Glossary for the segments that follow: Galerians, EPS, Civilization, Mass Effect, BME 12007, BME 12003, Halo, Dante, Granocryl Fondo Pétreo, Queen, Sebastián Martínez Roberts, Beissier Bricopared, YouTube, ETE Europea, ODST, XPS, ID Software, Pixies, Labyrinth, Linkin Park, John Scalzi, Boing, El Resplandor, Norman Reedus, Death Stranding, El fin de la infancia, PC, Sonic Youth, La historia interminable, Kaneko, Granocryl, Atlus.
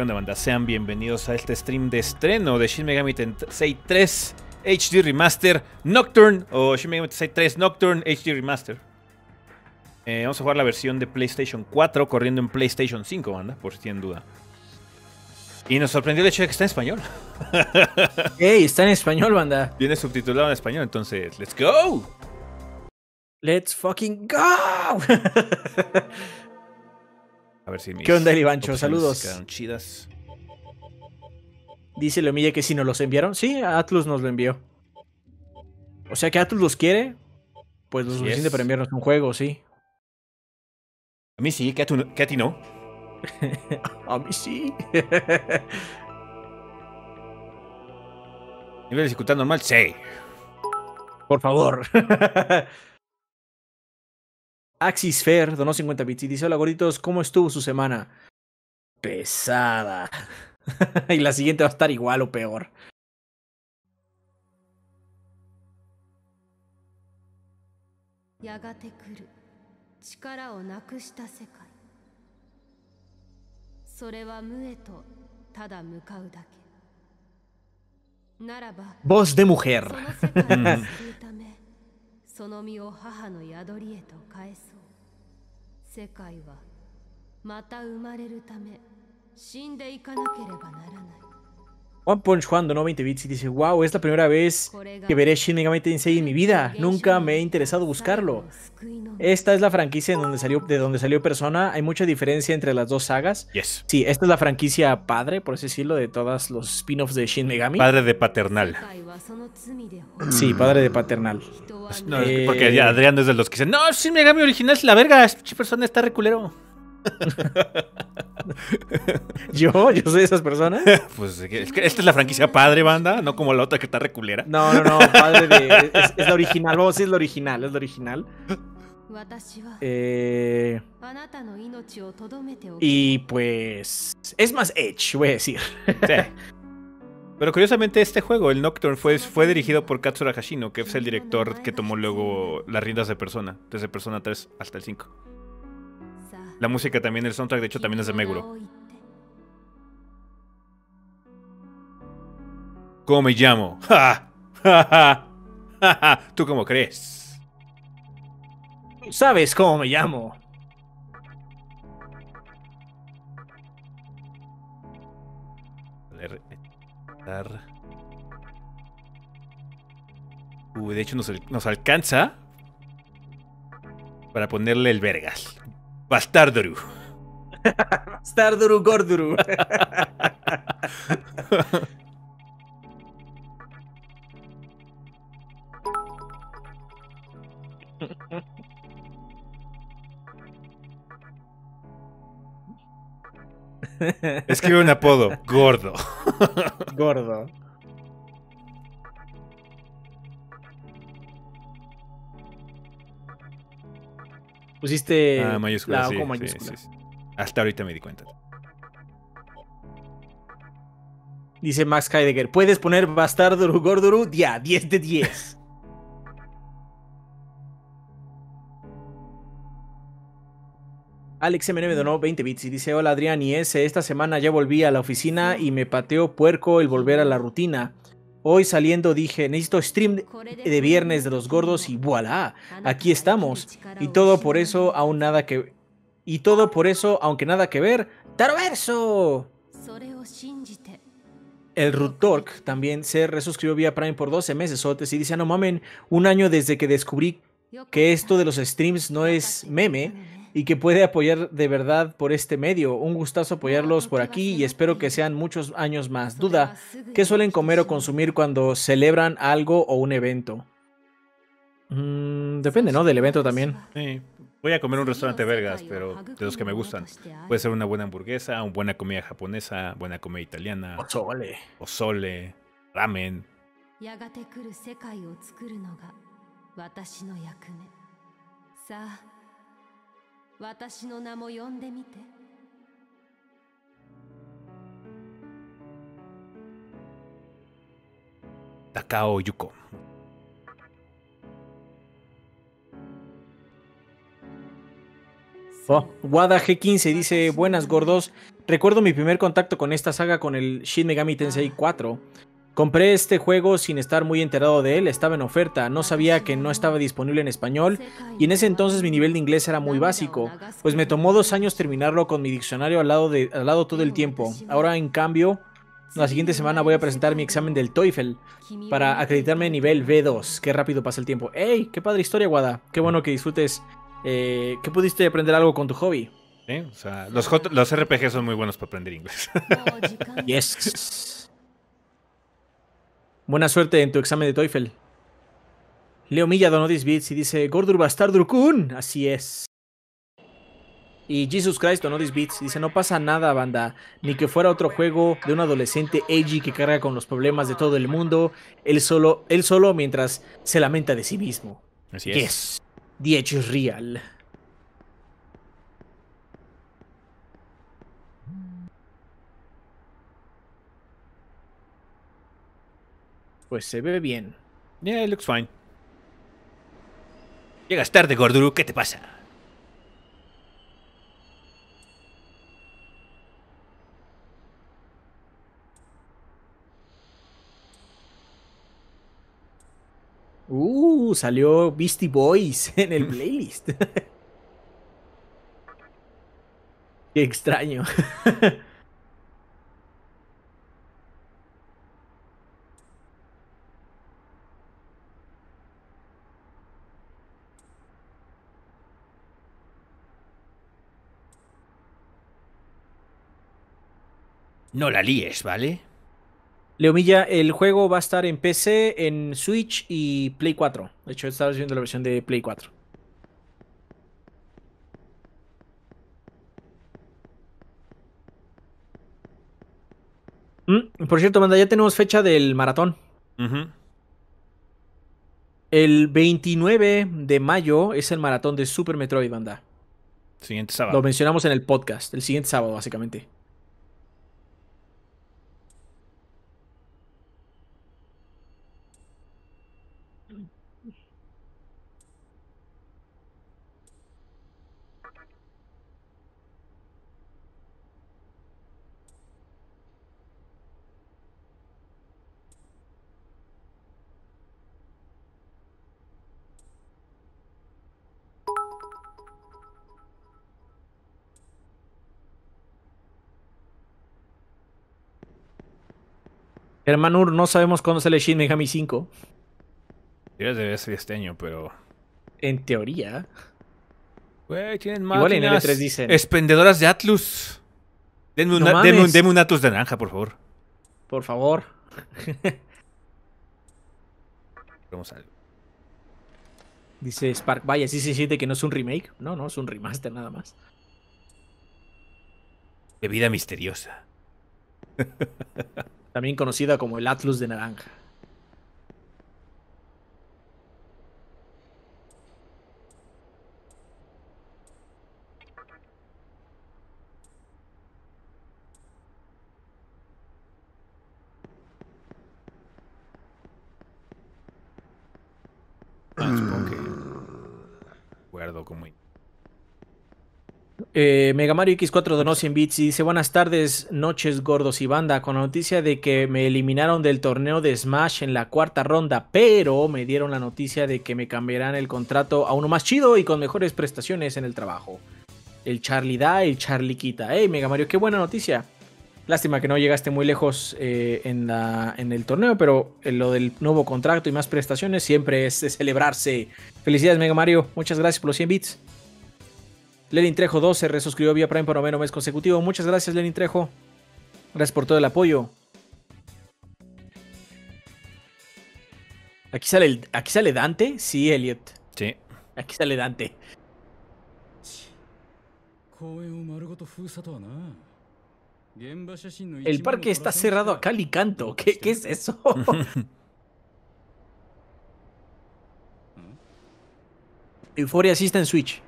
¿Qué onda, banda? Sean bienvenidos a este stream de estreno de Shin Megami Tensei III HD Remaster Nocturne o Shin Megami Tensei III Nocturne HD Remaster. Vamos a jugar la versión de PlayStation 4 corriendo en PlayStation 5, banda, por si tienen duda. Y nos sorprendió el hecho de que está en español. ¡Ey! Está en español, banda. Viene subtitulado en español, entonces, ¡let's go! ¡Let's fucking go! A ver si mis... ¿Qué onda, Elibancho? Saludos. Quedaron chidas. Dice Leomilla que si nos los enviaron. Sí, Atlus nos lo envió. O sea que Atlus los quiere. Pues lo suficiente para enviarnos un juego, sí. A mí sí, que a ti no. A mí sí. ¿Nivel de dificultad normal? Sí. Por favor. Axisfer donó 50 bits y dice: hola gorditos, ¿cómo estuvo su semana? Pesada. Y la siguiente va a estar igual o peor. Voz de mujer. One Punch Juan donó 20 bits y dice: wow, es la primera vez que veré Shin Megami Tensei en mi vida. Nunca me he interesado buscarlo. Esta es la franquicia de donde salió Persona. Hay mucha diferencia entre las dos sagas. Yes. Sí, esta es la franquicia padre, por así decirlo, de todos los spin-offs de Shin Megami. Padre de paternal. Sí, padre de paternal. No, porque ya Adrián es de los que dicen: no, Shin Megami original es la verga. Persona está reculero. Yo soy de esas personas. Pues es que esta es la franquicia padre, banda, no como la otra que está reculera. No, padre de, es la original. Vamos a decir, es la original. Y pues es más Edge, voy a decir. Sí. Pero curiosamente este juego, el Nocturne, fue dirigido por Katsura Hashino, que es el director que tomó luego las riendas de Persona, desde Persona 3 hasta el 5. La música también, el soundtrack, de hecho, también es de Meguro. ¿Cómo me llamo? ¡Ja! ¡Ja, ja! ¡Ja, ja! ¿Tú cómo crees? ¿Sabes cómo me llamo? Uy, de hecho nos alcanza para ponerle el vergas. Bastarduru. Bastarduru Gorduru. Escribe un apodo: gordo. Gordo. Pusiste mayúscula, la O con mayúscula. Sí. Hasta ahorita me di cuenta. Dice Max Heidegger: puedes poner Bastarduru Gorduru ya, 10 de 10. Alex MN me donó 20 bits y dice: hola Adrián y ese, esta semana ya volví a la oficina y me pateó puerco el volver a la rutina. Hoy saliendo dije: necesito stream de viernes de los gordos y voilà, aquí estamos. Y todo por eso, aunque nada que ver, ¡Taroverso! El Rutork también se resuscribió vía Prime por 12 meses y dice: no mamen, un año desde que descubrí que esto de los streams no es meme y que puede apoyar de verdad por este medio. Un gustazo apoyarlos por aquí y espero que sean muchos años más. Duda, ¿qué suelen comer o consumir cuando celebran algo o un evento? Depende, ¿no? Del evento también. Sí. Voy a comer un restaurante vergas, pero de los que me gustan. Puede ser una buena hamburguesa, una buena comida japonesa, buena comida italiana, pozole, ramen. Takao Yuko. Wada G15 dice: buenas gordos, Recuerdo mi primer contacto con esta saga con el Shin Megami Tensei 4. Compré este juego sin estar muy enterado de él, estaba en oferta, no sabía que no estaba disponible en español y en ese entonces mi nivel de inglés era muy básico, pues me tomó 2 años terminarlo con mi diccionario al lado todo el tiempo. Ahora en cambio, la siguiente semana voy a presentar mi examen del TOEFL para acreditarme en nivel B2. Qué rápido pasa el tiempo. ¡Ey! ¡Qué padre historia, Wada! Qué bueno que disfrutes. ¿Qué pudiste aprender algo con tu hobby? ¿Sí? O sea, los RPG son muy buenos para aprender inglés. Yes. Buena suerte en tu examen de TOEFL. Leo Milla donó 10 bits y dice: Gordur Bastardur-kun. Así es. Y Jesus Christ donó 10 bits y dice: no pasa nada, banda. Ni que fuera otro juego de un adolescente edgy que carga con los problemas de todo el mundo. Él solo mientras se lamenta de sí mismo. Así es. The edge is real. Pues se ve bien. Yeah, it looks fine. Llegas tarde, Gorduru. ¿Qué te pasa? Salió Beastie Boys en el playlist. Qué extraño. No la líes, ¿vale? Leomilla, el juego va a estar en PC, en Switch y Play 4. De hecho, estaba viendo la versión de Play 4. Por cierto, banda, ya tenemos fecha del maratón. El 29 de mayo es el maratón de Super Metroid, banda. Siguiente sábado. Lo mencionamos en el podcast, el siguiente sábado, básicamente. Hermanur, no sabemos cuándo sale Shin Megami 5. Debería ser este año, pero... En teoría... Güey, tienen máquinas. Igual en L3 dicen... Expendedoras de Atlus. Denme un Atlus de naranja, por favor. Por favor. Vamos a... Dice Spark, vaya, sí se siente que no es un remake. No, no, es un remaster nada más. De vida misteriosa. También conocida como el Atlus de naranja. Guardo como... Mega Mario X4 donó 100 bits y dice: buenas tardes, noches, gordos y banda. Con la noticia de que me eliminaron del torneo de Smash en la 4ª ronda, pero me dieron la noticia de que me cambiarán el contrato a uno más chido y con mejores prestaciones en el trabajo. El Charlie da, el Charlie quita. Hey, Mega Mario, qué buena noticia. Lástima que no llegaste muy lejos en el torneo, pero lo del nuevo contrato y más prestaciones siempre es de celebrarse. Felicidades, Mega Mario, muchas gracias por los 100 bits. Lenin Trejo 2 se resuscribió vía Prime por 9º mes consecutivo. Muchas gracias, Lenin Trejo. Gracias por todo el apoyo. ¿Aquí sale Dante? Sí, Elliot. Sí. Aquí sale Dante. El parque está cerrado a cal y canto. ¿Qué es eso? Euphoria sí está en Switch.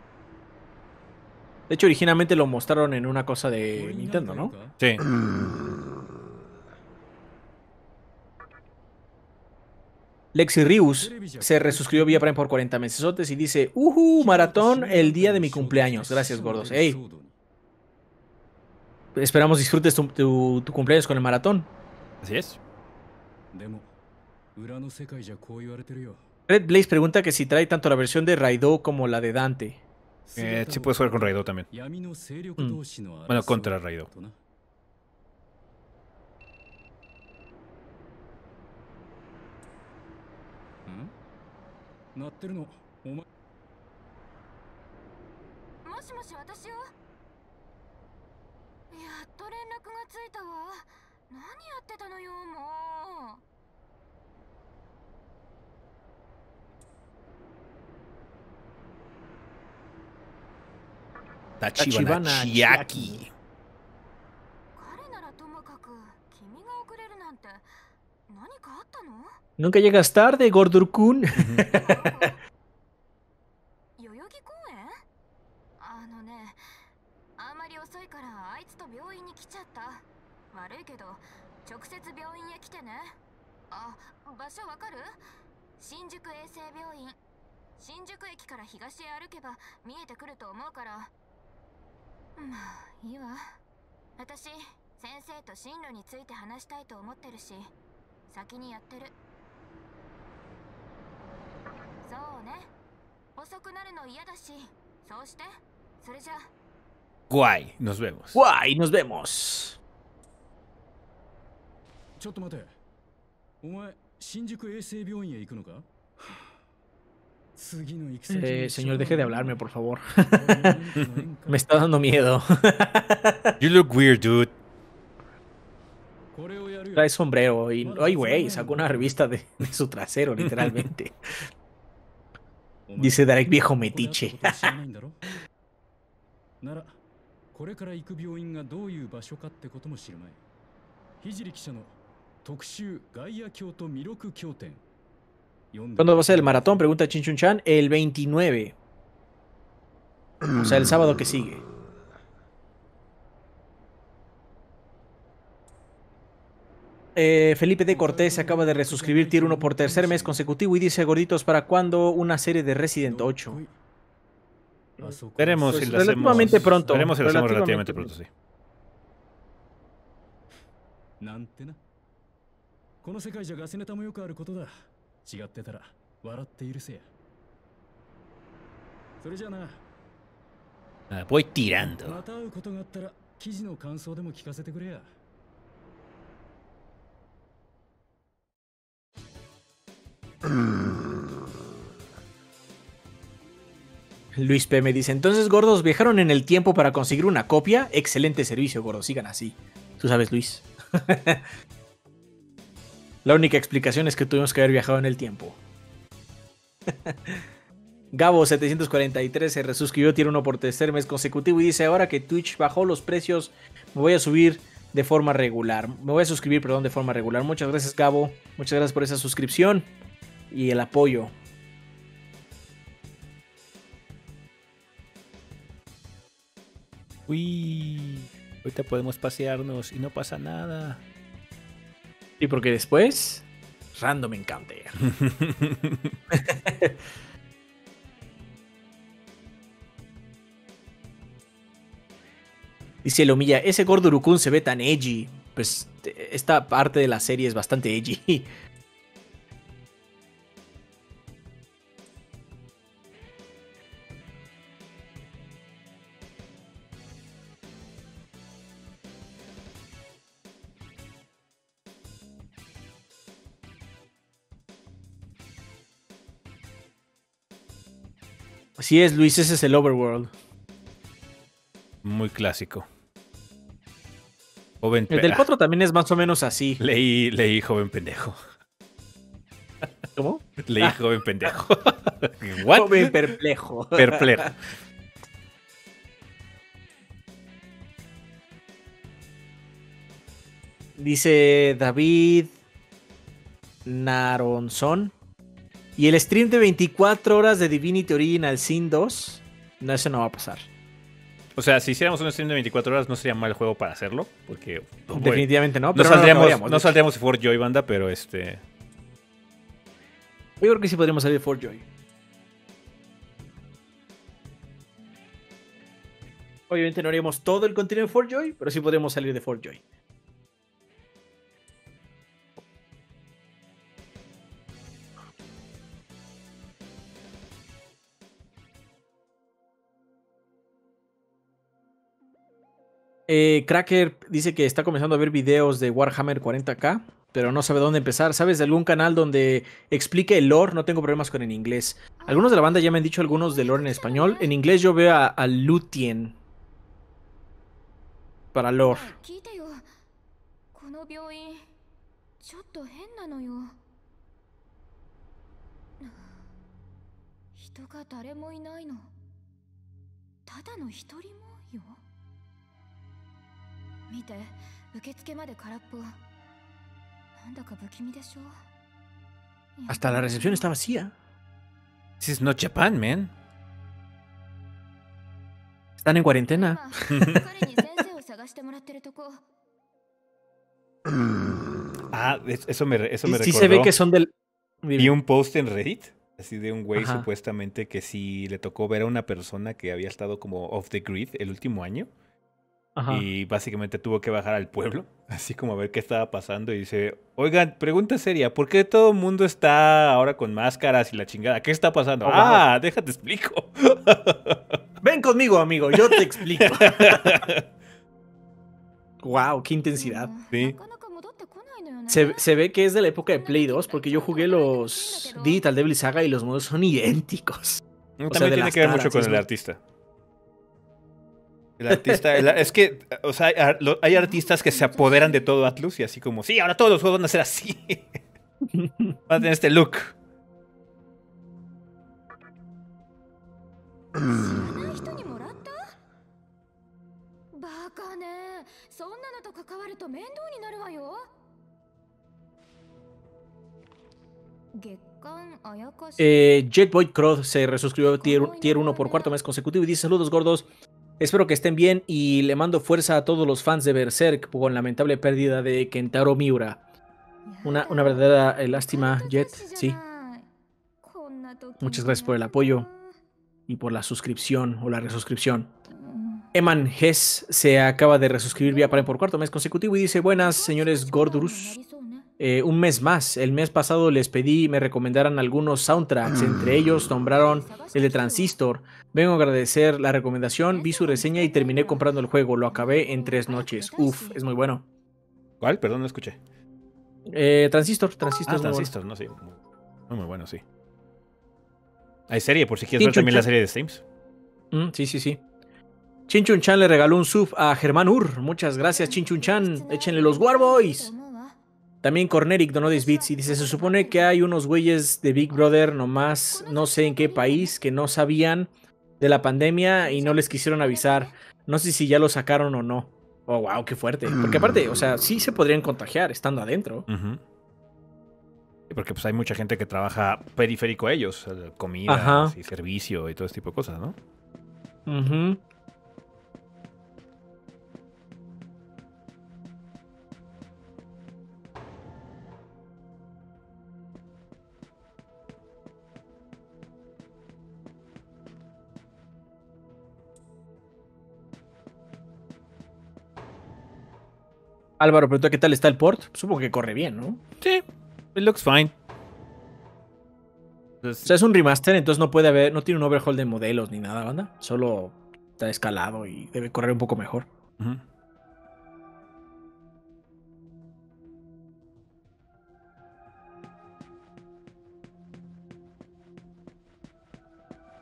De hecho, originalmente lo mostraron en una cosa de Nintendo, ¿no? Sí. Lexi Rius se resuscribió vía Prime por 40 mesesotes y dice: ¡Maratón el día de mi cumpleaños! Gracias, gordos. ¡Ey! Esperamos disfrutes tu cumpleaños con el maratón. Así es. Red Blaze pregunta que si trae tanto la versión de Raidou como la de Dante. Sí puedes jugar con Raidou también. Bueno, contra Raidou. Tachibana Chiaki. Nunca llegas tarde, Gordur-kun. Guay, nos vemos. Guay, nos vemos. Señor, deje de hablarme, por favor. Me está dando miedo. You look weird, dude. Trae sombrero y... ¡Ay, güey! Sacó una revista de su trasero, literalmente. Dice Darek, viejo metiche. ¿Cuándo va a ser el maratón? Pregunta Chinchunchan. El 29. O sea, el sábado que sigue. Felipe de Cortés acaba de resuscribir Tier 1 por tercer mes consecutivo y dice: gorditos, ¿para cuándo una serie de Resident 8? Veremos si la hacemos relativamente pronto. Veremos si la hacemos relativamente pronto, sí. Voy tirando. Luis P. me dice: entonces, gordos, viajaron en el tiempo para conseguir una copia. Excelente servicio, gordos, sigan así. Tú sabes, Luis. La única explicación es que tuvimos que haber viajado en el tiempo. Gabo 743 se resuscribió, tiene uno por tercer mes consecutivo y dice: ahora que Twitch bajó los precios, me voy a suscribir de forma regular. De forma regular. Muchas gracias, Gabo. Muchas gracias por esa suscripción y el apoyo. Uy, ahorita podemos pasearnos y no pasa nada. Y porque después, Random Encounter. Dice Lomilla, ese Gordo-kun se ve tan edgy. Pues esta parte de la serie es bastante edgy. Así es, Luis, ese es el Overworld. Muy clásico. Joven pendejo. El del 4 también es más o menos así. Leí joven pendejo. ¿Cómo? Leí joven pendejo. What? Joven perplejo. Perplejo. Dice David Naronson. Y el stream de 24 horas de Divinity Original Sin 2, no, eso no va a pasar. O sea, si hiciéramos un stream de 24 horas no sería mal juego para hacerlo, porque... Oh, definitivamente no, pero no saldríamos de Fort Joy, banda, pero este... Yo creo que sí podríamos salir de Fort Joy. Obviamente no haríamos todo el contenido de Fort Joy, pero sí podríamos salir de Fort Joy. Cracker dice que está comenzando a ver videos de Warhammer 40K, pero no sabe dónde empezar. ¿Sabes de algún canal donde explique el lore? No tengo problemas con el inglés. Algunos de la banda ya me han dicho algunos de lore en español. En inglés yo veo a Lutien para lore. Hasta la recepción está vacía. This is not Japan, man. Están en cuarentena. Ah, eso me recordó. Sí se ve que son del... Vi un post en Reddit, así de un güey supuestamente que sí le tocó ver a una persona que había estado como off the grid el último año. Ajá. Y básicamente tuvo que bajar al pueblo, así como a ver qué estaba pasando. Y dice, oigan, pregunta seria, ¿por qué todo el mundo está ahora con máscaras y la chingada? ¿Qué está pasando? Ah, déjate explico. Ven conmigo, amigo, yo te explico. Wow, qué intensidad. Sí. Se ve que es de la época de Play 2, porque yo jugué los Digital Devil Saga y los modos son idénticos. También o sea, tiene que ver mucho con el artista. El artista, es que, o sea, hay artistas que se apoderan de todo Atlus y así como, sí, ahora todos los juegos van a ser así. Van a tener este look. Jetboy Cross se resuscribió tier 1 por cuarto mes consecutivo y dice, saludos gordos. Espero que estén bien y le mando fuerza a todos los fans de Berserk con lamentable pérdida de Kentaro Miura. Una verdadera lástima, Jet, sí. Muchas gracias por el apoyo y por la suscripción o la resuscripción. Eman Hess se acaba de resuscribir vía Prime por cuarto mes consecutivo y dice, buenas señores Gordurus. Un mes más. El mes pasado les pedí me recomendaran algunos soundtracks. Entre ellos nombraron el de Transistor. Vengo a agradecer la recomendación. Vi su reseña y terminé comprando el juego. Lo acabé en 3 noches. Uf, es muy bueno. ¿Cuál? Perdón, no escuché. Transistor. Ah, Transistor, no sé. Muy bueno, sí. Hay serie, por si quieres ver también la serie de Streams. Sí. Chinchunchan le regaló un sub a Germán Ur. Muchas gracias, Chinchunchan. Échenle los Warboys. También Corneric donó 10 bits y dice, se supone que hay unos güeyes de Big Brother nomás, no sé en qué país, que no sabían de la pandemia y no les quisieron avisar. No sé si ya lo sacaron o no. Oh, wow, qué fuerte. Porque aparte, o sea, sí se podrían contagiar estando adentro. Sí, porque pues hay mucha gente que trabaja periférico a ellos. Comida, y servicio y todo ese tipo de cosas, ¿no? Álvaro preguntó, ¿qué tal está el port? Supongo que corre bien, ¿no? Sí, it looks fine. O sea, es un remaster, entonces no puede haber, no tiene un overhaul de modelos ni nada, banda. Solo está escalado y debe correr un poco mejor.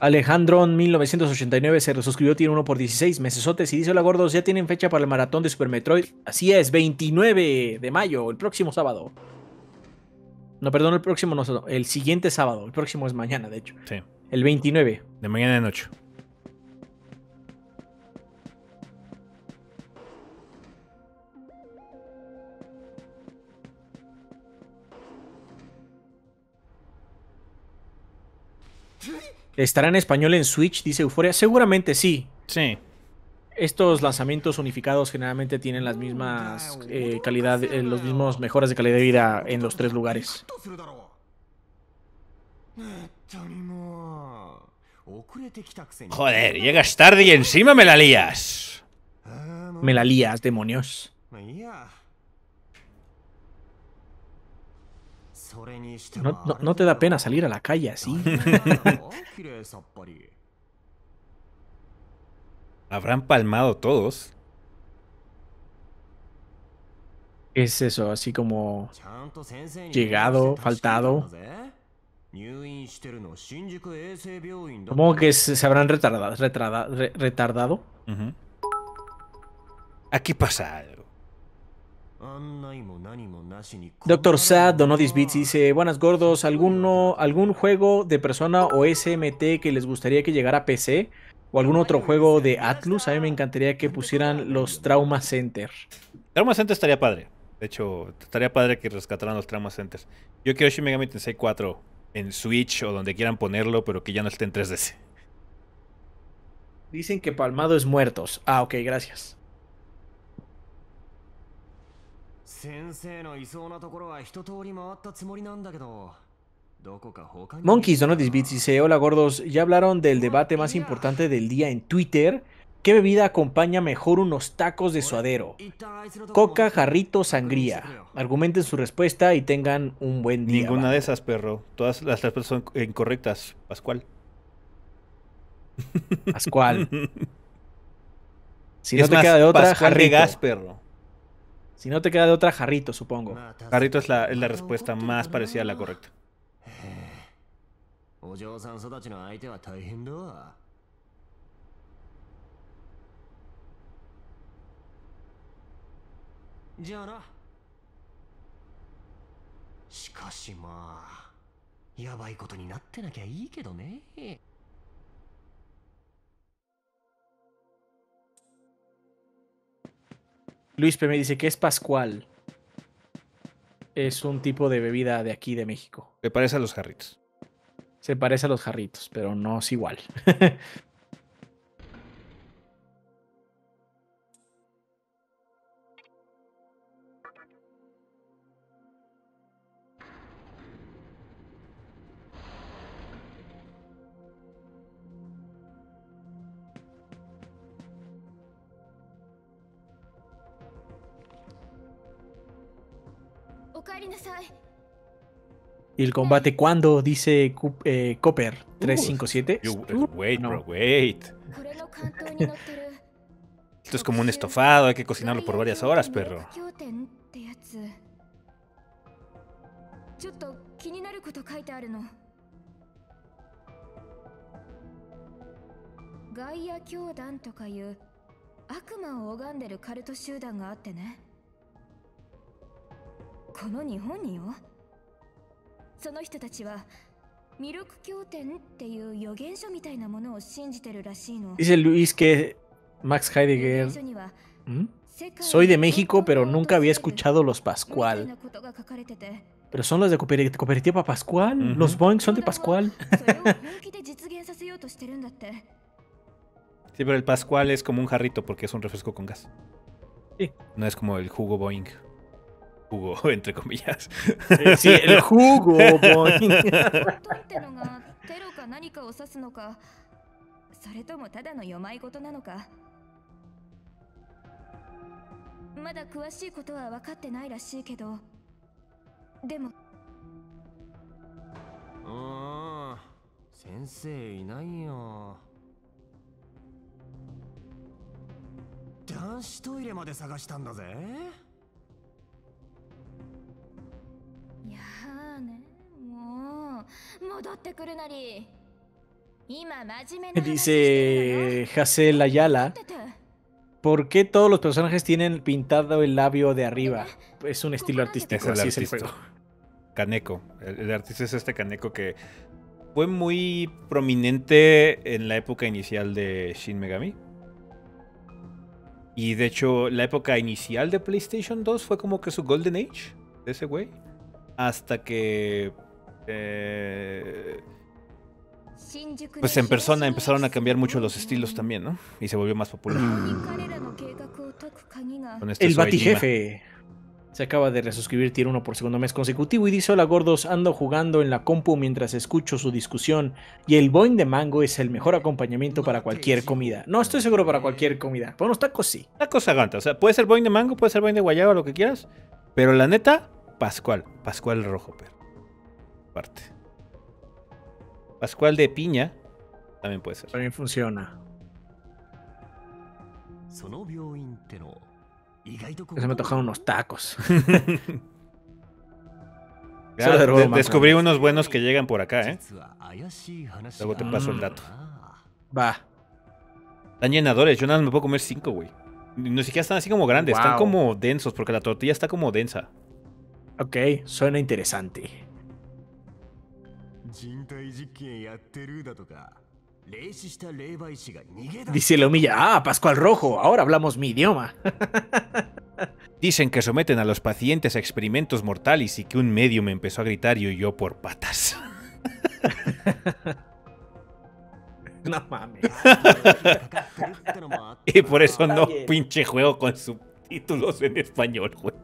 Alejandro 1989 se resuscribió, tiene 1 por 16 mesesotes y dice, hola gordos, ya tienen fecha para el maratón de Super Metroid. Así es, 29 de mayo, el próximo sábado. No, perdón, el próximo no, el siguiente sábado. El próximo es mañana, de hecho. Sí. El 29. De mañana de noche. ¿Estará en español en Switch? Dice Euforia. Seguramente sí. Sí. Estos lanzamientos unificados generalmente tienen las mismas calidad, los mismos mejoras de calidad de vida en los 3 lugares. Joder, llegas tarde y encima me la lías. Me la lías, demonios. No te da pena salir a la calle así. Habrán palmado todos. Es eso, así como llegado, faltado. Supongo que se habrán retardado. Uh-huh. Aquí pasa algo. Doctor Sad donó 10 bits y dice: buenas gordos, ¿algún juego de Persona o SMT que les gustaría que llegara a PC? ¿O algún otro juego de Atlus? A mí me encantaría que pusieran los Trauma Center. Trauma Center estaría padre. De hecho, estaría padre que rescataran los Trauma Centers. Yo quiero Shin Megami Tensei 4 en Switch o donde quieran ponerlo, pero que ya no esté en 3DS. Dicen que palmado es muertos. Ah, ok, gracias. Monkeys donó 10 bits dice: hola gordos, ya hablaron del debate más importante del día en Twitter. ¿Qué bebida acompaña mejor unos tacos de suadero? Coca, jarrito, sangría. Argumenten su respuesta y tengan un buen día. Ninguna de esas, perro. Todas las respuestas son incorrectas, Pascual. Pascual. Si no te queda de otra, jarrito. Si no te queda de otra, jarrito, supongo. Jarrito es la respuesta más parecida a la correcta. Luis P. me dice que es Pascual. Es un tipo de bebida de aquí de México. Se parece a los jarritos. Se parece a los jarritos, pero no es igual. ¿Y el combate cuándo? Dice Copper 357. Wait, bro, wait. Esto es como un estofado, hay que cocinarlo por varias horas, perro. Dice Luis que Max Heidegger. ¿Mm? Soy de México, pero nunca había escuchado los Pascual. Pero son los de Cooperativa Pascual. Uh-huh. Los Boing son de Pascual. Sí, pero el Pascual es como un jarrito porque es un refresco con gas. Sí. No es como el jugo Boing. Jugo, entre comillas. Sí, el jugo. Dice Hazel Ayala: ¿por qué todos los personajes tienen pintado el labio de arriba? Es un estilo artístico. Es el artista. Es el juego. Kaneko. El artista es este Kaneko que fue muy prominente en la época inicial de Shin Megami. Y de hecho, la época inicial de PlayStation 2 fue como que su Golden Age de ese güey. Hasta que pues en Persona empezaron a cambiar mucho los estilos también, ¿no? Y se volvió más popular. El batijefe. Se acaba de resuscribir Tier 1 por segundo mes consecutivo y dice: hola gordos, ando jugando en la compu mientras escucho su discusión y el boing de mango es el mejor acompañamiento para cualquier comida. No estoy seguro para cualquier comida, pero unos tacos sí. Tacos aguanta, o sea, puede ser boing de mango, puede ser boing de guayaba, lo que quieras, pero la neta, Pascual rojo, pero aparte. Pascual de piña también puede ser. También funciona. Se me antojaron unos tacos. Ya, descubrí unos buenos que llegan por acá, ¿eh? Luego te paso el dato. Va. Están llenadores. Yo nada más me puedo comer 5, güey. Ni siquiera están así como grandes. Wow. Están como densos porque la tortilla está como densa. Ok, suena interesante. Dice la humilla. Ah, Pascual Rojo, ahora hablamos mi idioma. Dicen que someten a los pacientes a experimentos mortales y que un medio me empezó a gritar y huyó por patas. No mames. Y por eso no pinche juego con subtítulos en español, güey.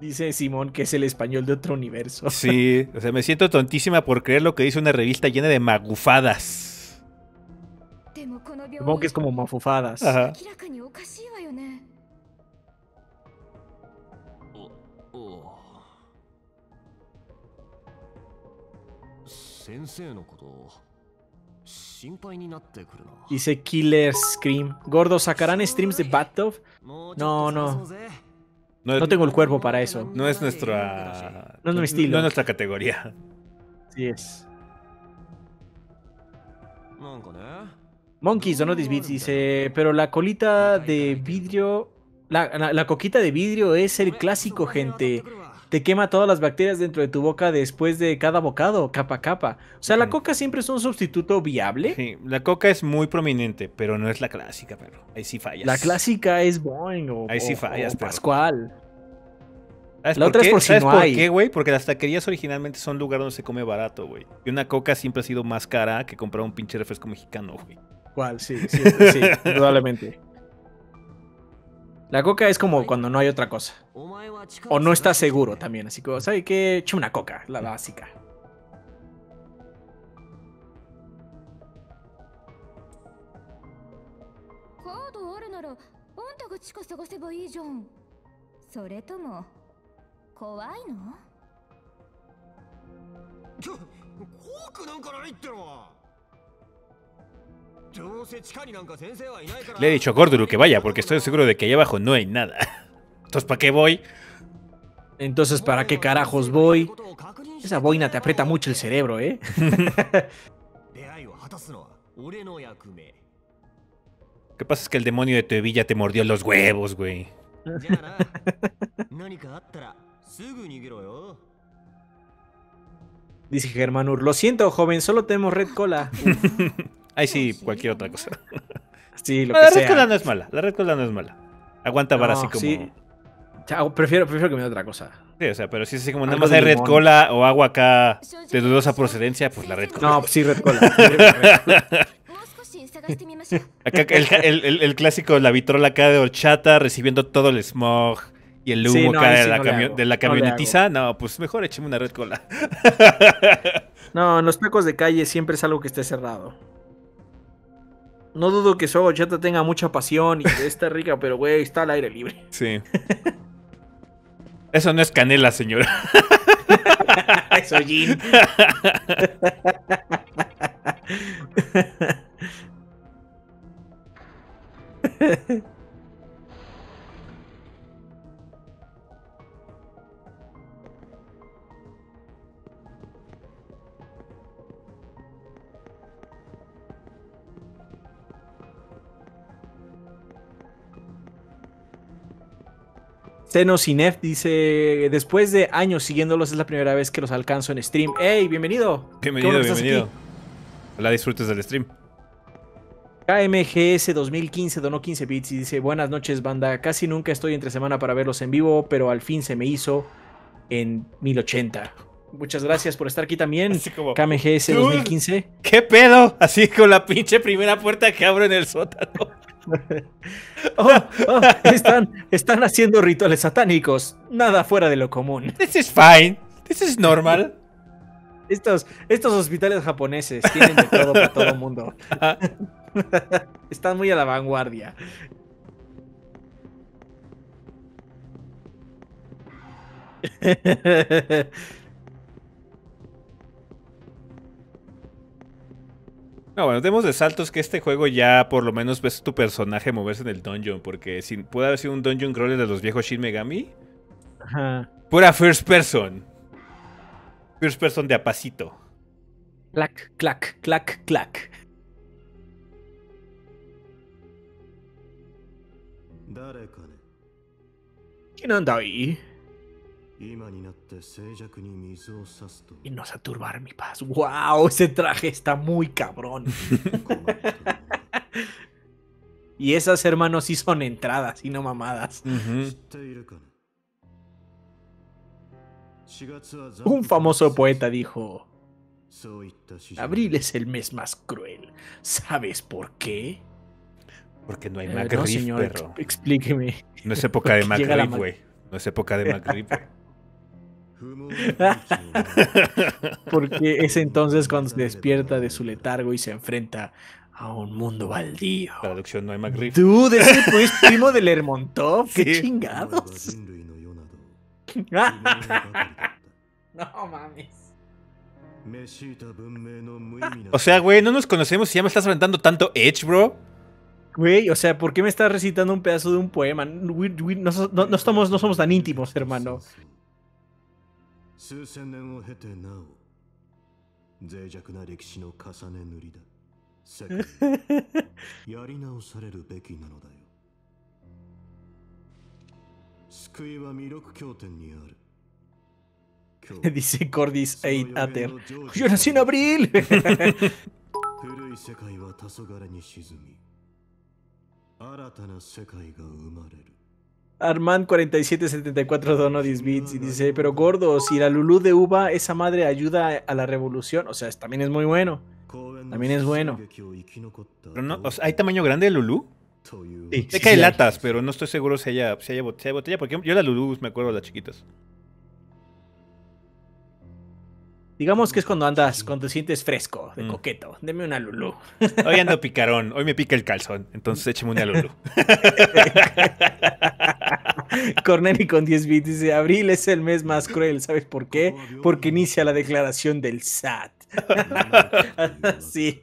Dice Simón que es el español de otro universo. Sí, o sea, me siento tontísima por creer lo que dice una revista llena de magufadas. Supongo que es como mafufadas. Ajá. Dice Killer Scream. Gordo, ¿sacarán streams de Bathtub? No, no. No tengo el cuerpo para eso. No es nuestra... No es mi estilo. No es nuestra categoría. Sí es. Monkeys Donotis Beats dice... Pero la colita de vidrio... La coquita de vidrio es el clásico, gente. Te quema todas las bacterias dentro de tu boca después de cada bocado, capa a capa. O sea, la coca siempre es un sustituto viable. Sí, la coca es muy prominente, pero no es la clásica, perro. Ahí sí fallas. La clásica es Boeing o, ahí sí fallas, o Pascual. ¿Sabes la por otra qué? Es por si ¿Sabes no por hay? Qué, güey? Porque las taquerías originalmente son lugares donde se come barato, güey. Y una coca siempre ha sido más cara que comprar un pinche refresco mexicano, güey. ¿Cuál? Sí, sí, sí, indudablemente. La coca es como cuando no hay otra cosa. O no está seguro también, así que ¿sabes qué? Echa una coca, la básica. Le he dicho a Gordoru que vaya, porque estoy seguro de que allá abajo no hay nada. Entonces, ¿para qué voy? Entonces, ¿para qué carajos voy? Esa boina te aprieta mucho el cerebro, ¿eh? ¿Qué pasa? Es que el demonio de tu hebilla te mordió los huevos, güey. Dice Germán Ur, lo siento, joven, solo tenemos red cola. Ahí sí, cualquier otra cosa. Sí, lo que sea. La red cola no es mala, la red cola no es mala. Aguanta para así como... Sí. Chao, prefiero que me dé otra cosa. Sí, o sea, pero si es así como nada más hay red cola o agua acá de dudosa procedencia, pues la red cola. No, sí, red cola. Acá el clásico, la vitrola acá de horchata recibiendo todo el smog y el humo acá de la camionetiza. No, pues mejor écheme una red cola. No, en los tacos de calle siempre es algo que esté cerrado. No dudo que su horchata tenga mucha pasión y que está rica, pero güey, está al aire libre. Sí. Eso no es canela, señora. Eso, Jim. Xenocinef dice, después de años siguiéndolos es la primera vez que los alcanzo en stream. ¡Ey, bienvenido! Bienvenido, bienvenido. La disfrutes del stream. KMGS 2015 donó 15 bits y dice: buenas noches, banda. Casi nunca estoy entre semana para verlos en vivo, pero al fin se me hizo en 1080. Muchas gracias por estar aquí también. Como, KMGS 2015. ¿Qué pedo? Así con la pinche primera puerta que abro en el sótano. Están haciendo rituales satánicos. Nada fuera de lo común. This is fine. This is normal. Estos hospitales japoneses tienen de todo para todo el mundo. Están muy a la vanguardia. No, bueno, demos de saltos que este juego ya por lo menos ves tu personaje moverse en el dungeon, porque si puede haber sido un dungeon crawler de los viejos Shin Megami. Ajá. Pura first person. First person de apacito. Clac, clac, clac, clac. ¿Quién anda ahí? Y no se turbar mi paz. ¡Wow! Ese traje está muy cabrón. Y esas, hermanos, sí son entradas y no mamadas. Un famoso poeta dijo: abril es el mes más cruel. ¿Sabes por qué? Porque no hay McRib, no, señor, perro. Explíqueme. No es época de McRib, güey. No es época de McRib. Porque es entonces cuando se despierta de su letargo y se enfrenta a un mundo baldío. Traducción: no hay McRib. Dude, ese pues primo del Hermontov. Sí. ¡Qué chingados! No mames. O sea, güey, no nos conocemos y ya me estás aventando tanto Edge, bro. Güey, o sea, ¿por qué me estás recitando un pedazo de un poema? No somos tan íntimos, hermano. Dice Cordis Aid Ater: yo nací en abril. Armand 4774 donó 10 bits y dice: pero gordo, si la Lulú de uva, esa madre ayuda a la revolución. O sea, también es muy bueno. También es bueno. Pero no, o sea, ¿hay tamaño grande de Lulú? Sí, sé que hay latas, pero no estoy seguro si hay botella, porque yo las Lulú me acuerdo de las chiquitas. Digamos que es cuando andas, cuando te sientes fresco, de coqueto. Deme una Lulú. Hoy ando picarón, hoy me pica el calzón, entonces écheme una Lulú. Corneli con 10 bits dice: abril es el mes más cruel, ¿sabes por qué? Porque inicia la declaración del SAT. Sí.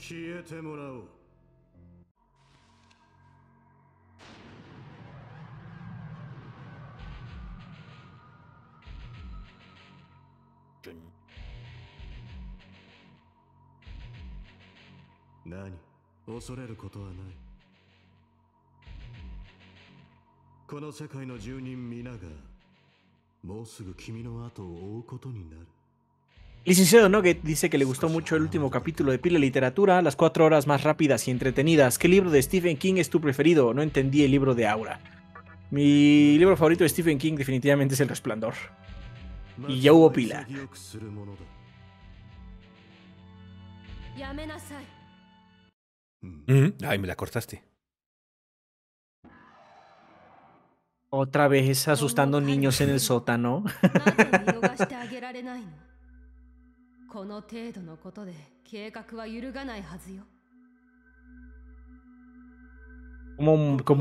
¿Qué? Licenciado Nugget dice que le gustó mucho el último capítulo de Pila Literatura, las 4 horas más rápidas y entretenidas. ¿Qué libro de Stephen King es tu preferido? No entendí el libro de Aura. Mi libro favorito de Stephen King definitivamente es El Resplandor. Y ya hubo Pila. Ay, me la cortaste. Otra vez asustando niños en el sótano. Como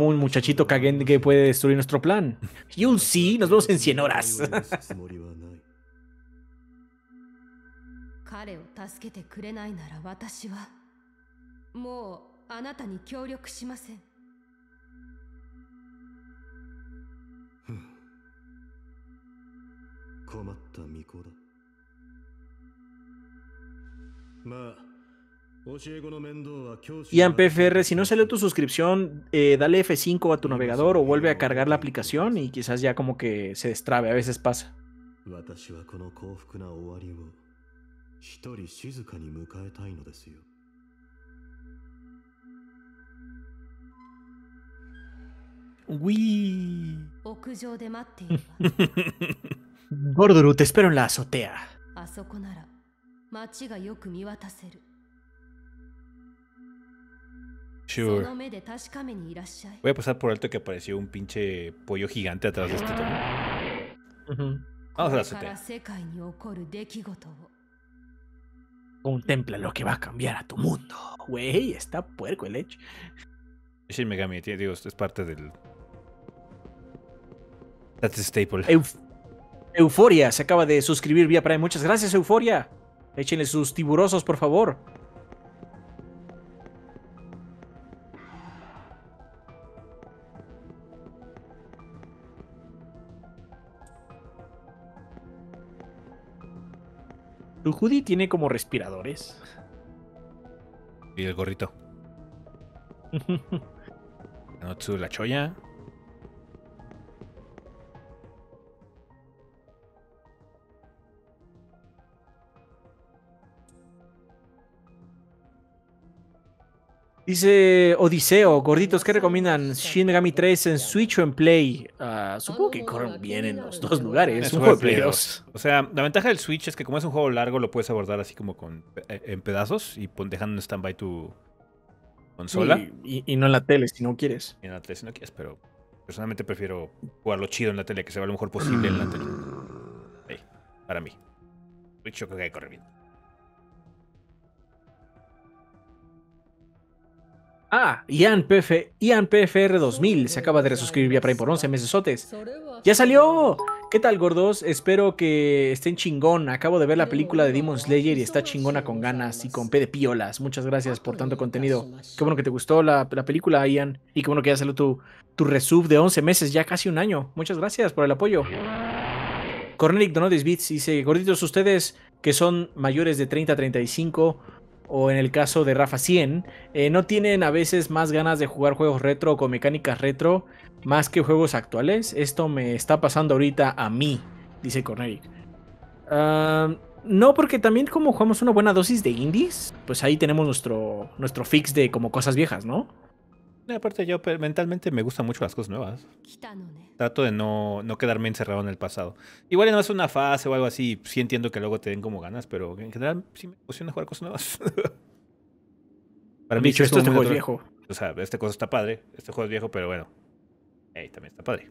un muchachito Kagen que puede destruir nuestro plan. You'll see, nos vemos en 100 horas. 困った巫女だ。まあ Ian PFR, si no salió tu suscripción, dale F5 a tu navegador o vuelve a cargar la aplicación y quizás ya como que se destrabe, a veces pasa. Uy. Gordoru, te espero en la azotea. Sure. Voy a pasar por alto que apareció un pinche pollo gigante atrás de este tomo. Vamos a la azotea. Contempla lo que va a cambiar a tu mundo. Güey, está puerco el hecho. Shin Megami, digo, es parte del... That's a staple. Euforia se acaba de suscribir vía Prime. Muchas gracias, Euforia. Échenle sus tiburosos, por favor. Tu hoodie tiene como respiradores. Y el gorrito. Anotsu, la cholla. Dice Odiseo, gorditos, ¿qué recomiendan? Shin Megami 3 en Switch o en Play. Supongo que corren bien en los dos lugares. Es un juego de Play 2. O sea, la ventaja del Switch es que como es un juego largo, lo puedes abordar así como con, en pedazos y dejando en stand-by tu consola. Y no en la tele si no quieres. Y en la tele si no quieres, pero personalmente prefiero jugarlo chido en la tele, que se vea lo mejor posible en la tele. Hey, para mí. Switch yo creo que corre bien. Ah, Ian PFR 2000 se acaba de resuscribir vía Prime por 11 mesesotes. ¡Ya salió! ¿Qué tal, gordos? Espero que estén chingón. Acabo de ver la película de Demon Slayer y está chingona con ganas y con P de piolas. Muchas gracias por tanto contenido. Qué bueno que te gustó la película, Ian. Y qué bueno que ya salió tu resub de 11 meses, ya casi un año. Muchas gracias por el apoyo. Cornelic Donotis Beats dice, gorditos, ustedes que son mayores de 30 a 35... o en el caso de Rafa 100, ¿no tienen a veces más ganas de jugar juegos retro o con mecánicas retro más que juegos actuales? Esto me está pasando ahorita a mí, dice Cornelic. No, porque también como jugamos una buena dosis de indies, pues ahí tenemos nuestro fix de como cosas viejas, ¿no? Aparte yo mentalmente me gustan mucho las cosas nuevas. Trato de no quedarme encerrado en el pasado. Igual no es una fase o algo así. Sí entiendo que luego te den como ganas, pero en general sí me emociona jugar cosas nuevas. Para mí, este juego es viejo. O sea, este cosa está padre. Este juego es viejo, pero bueno. Hey, también está padre.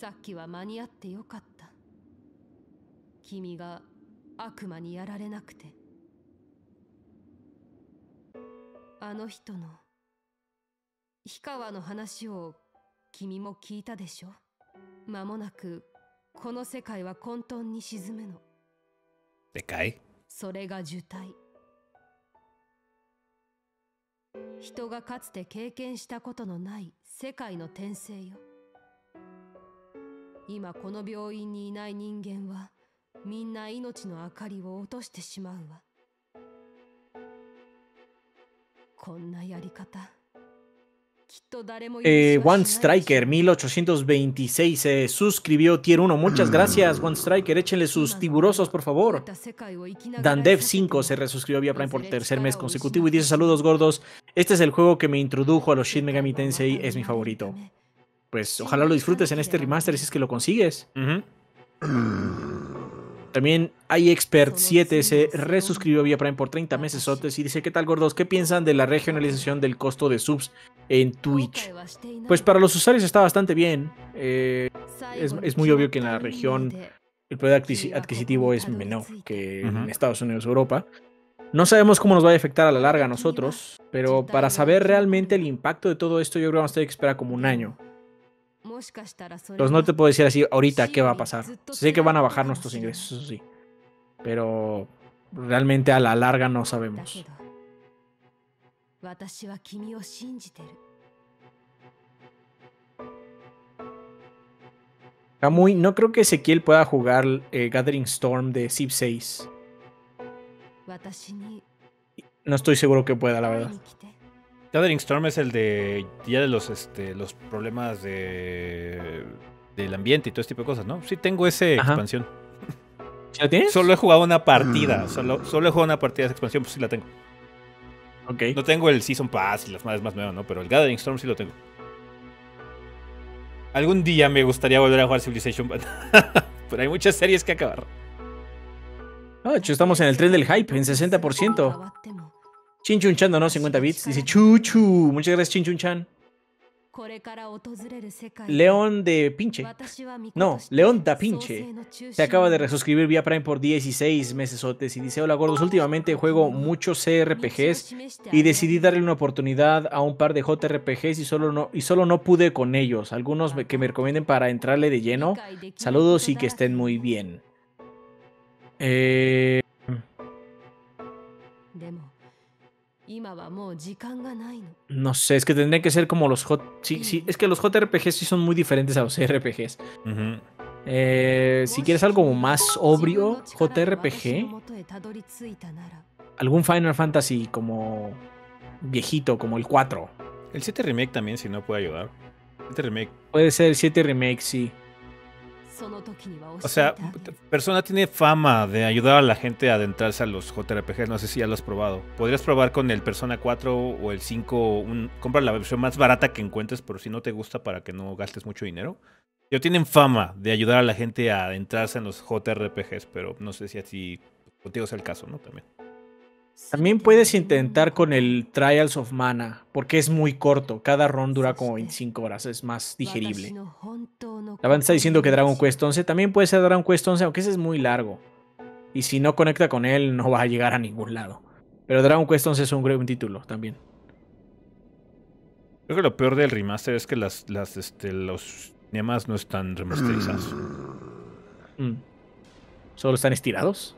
¿Te cae? One Striker 1826 se suscribió Tier 1. Muchas gracias, One Striker. Échenle sus tiburosos, por favor. Dandev 5 se resuscribió vía Prime por tercer mes consecutivo y dice saludos, gordos. Este es el juego que me introdujo a los Shin Megami Tensei. Es mi favorito. Pues ojalá lo disfrutes en este remaster si es que lo consigues. También iExpert 7 se resuscribió vía Prime por 30 meses y dice, ¿qué tal, gordos? ¿Qué piensan de la regionalización del costo de subs en Twitch? Pues para los usuarios está bastante bien. Es muy obvio que en la región el poder adquisitivo es menor que en Estados Unidos o Europa. No sabemos cómo nos va a afectar a la larga a nosotros, pero para saber realmente el impacto de todo esto yo creo que vamos a tener que esperar como un año. Entonces no te puedo decir así ahorita qué va a pasar. Sé que van a bajar nuestros ingresos, eso sí. Pero realmente a la larga no sabemos. Kamui, no creo que Ezequiel pueda jugar Gathering Storm de Civ 6. No estoy seguro que pueda, la verdad. Gathering Storm es el de ya de los problemas de del ambiente y todo este tipo de cosas, ¿no? Sí tengo esa expansión. ¿La tienes? Solo he jugado una partida. Solo he jugado una partida de esa expansión, pues sí la tengo. Okay. No tengo el Season Pass y las madres más nuevas, ¿no? Pero el Gathering Storm sí lo tengo. Algún día me gustaría volver a jugar Civilization, pero hay muchas series que acabar. Ah, estamos en el tren del hype, en 60%. Chinchunchan donó 50 bits. Dice Chuchu. Muchas gracias, Chinchunchan. León de Pinche. No, León da Pinche. Se acaba de resuscribir vía Prime por 16 mesesotes y dice: hola gordos, últimamente juego muchos CRPGs y decidí darle una oportunidad a un par de JRPGs y solo no pude con ellos. Algunos que me recomienden para entrarle de lleno. Saludos y que estén muy bien. No sé, es que tendrían que ser como los sí, es que los JRPGs sí son muy diferentes a los RPGs. Si quieres algo más sobrio, JRPG, algún Final Fantasy como viejito, como el 4. El 7 Remake también, si no, puede ayudar. 7 Remake. Puede ser el 7 Remake, sí. O sea, Persona tiene fama de ayudar a la gente a adentrarse a los JRPGs. No sé si ya lo has probado. Podrías probar con el Persona 4 o el 5. Compra la versión más barata que encuentres, pero si no te gusta, para que no gastes mucho dinero. Ellos tienen fama de ayudar a la gente a adentrarse en los JRPGs, pero no sé si así contigo sea el caso, ¿no? También puedes intentar con el Trials of Mana, porque es muy corto. Cada run dura como 25 horas, es más digerible. La banda está diciendo que Dragon Quest XI, también puede ser Dragon Quest XI, aunque ese es muy largo. Y si no conecta con él, no va a llegar a ningún lado. Pero Dragon Quest XI es un gran título también. Creo que lo peor del remaster es que los cinemas no están remasterizados. ¿Solo están estirados?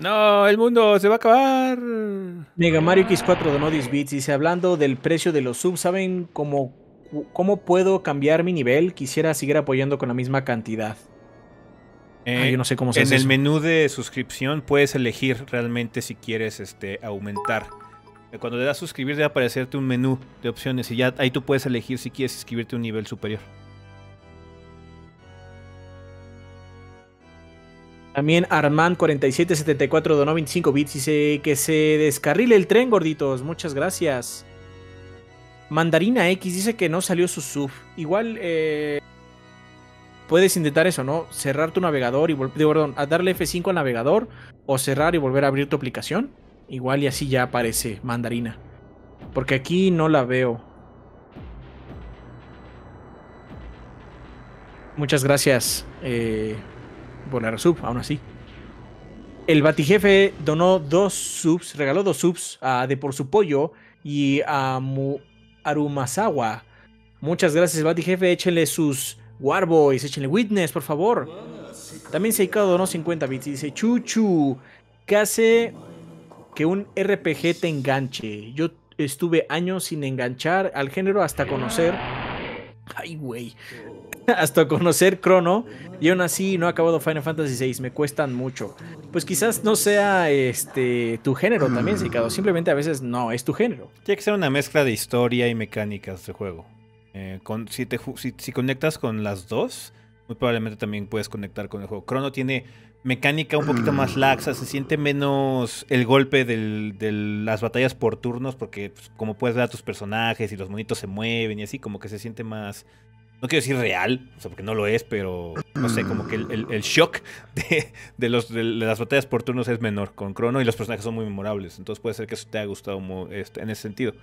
¡No! ¡El mundo se va a acabar! Mega Mario X4 donó 10 bits. Dice, hablando del precio de los subs, ¿saben cómo puedo cambiar mi nivel? Quisiera seguir apoyando con la misma cantidad. Yo no sé cómo se hace. En el menú de suscripción puedes elegir realmente si quieres aumentar. Cuando le das suscribir debe aparecerte un menú de opciones y ya ahí tú puedes elegir si quieres suscribirte a un nivel superior. También Armand4774 donó 25 bits y dice que se descarrile el tren, gorditos. Muchas gracias. Mandarina X dice que no salió su sub. Igual puedes intentar eso, ¿no? Cerrar tu navegador y volver... Perdón, a darle F5 al navegador o cerrar y volver a abrir tu aplicación. Igual y así ya aparece Mandarina. Porque aquí no la veo. Muchas gracias. Poner sub, aún así. El Batijefe donó 2 subs, regaló 2 subs a De Por Su Pollo y a Arumasawa. Muchas gracias, Batijefe. Échenle sus Warboys, échenle Witness, por favor. También Seikado donó 50 bits y dice: Chuchu, ¿qué hace que un RPG te enganche? Yo estuve años sin enganchar al género hasta conocer. Ay, güey. Hasta conocer Chrono y aún así no ha acabado Final Fantasy VI, me cuestan mucho. Pues quizás no sea tu género también, Sicado. Simplemente a veces no es tu género. Tiene que ser una mezcla de historia y mecánicas de juego. Si conectas con las dos, muy probablemente también puedes conectar con el juego. Chrono tiene mecánica un poquito más laxa, se siente menos el golpe de las batallas por turnos, porque pues, como puedes ver a tus personajes y los monitos se mueven y así, como que se siente más... No quiero decir real, o sea, porque no lo es, pero no sé, como que el shock de las batallas por turnos es menor con Chrono y los personajes son muy memorables. Entonces puede ser que eso te haya gustado en ese sentido.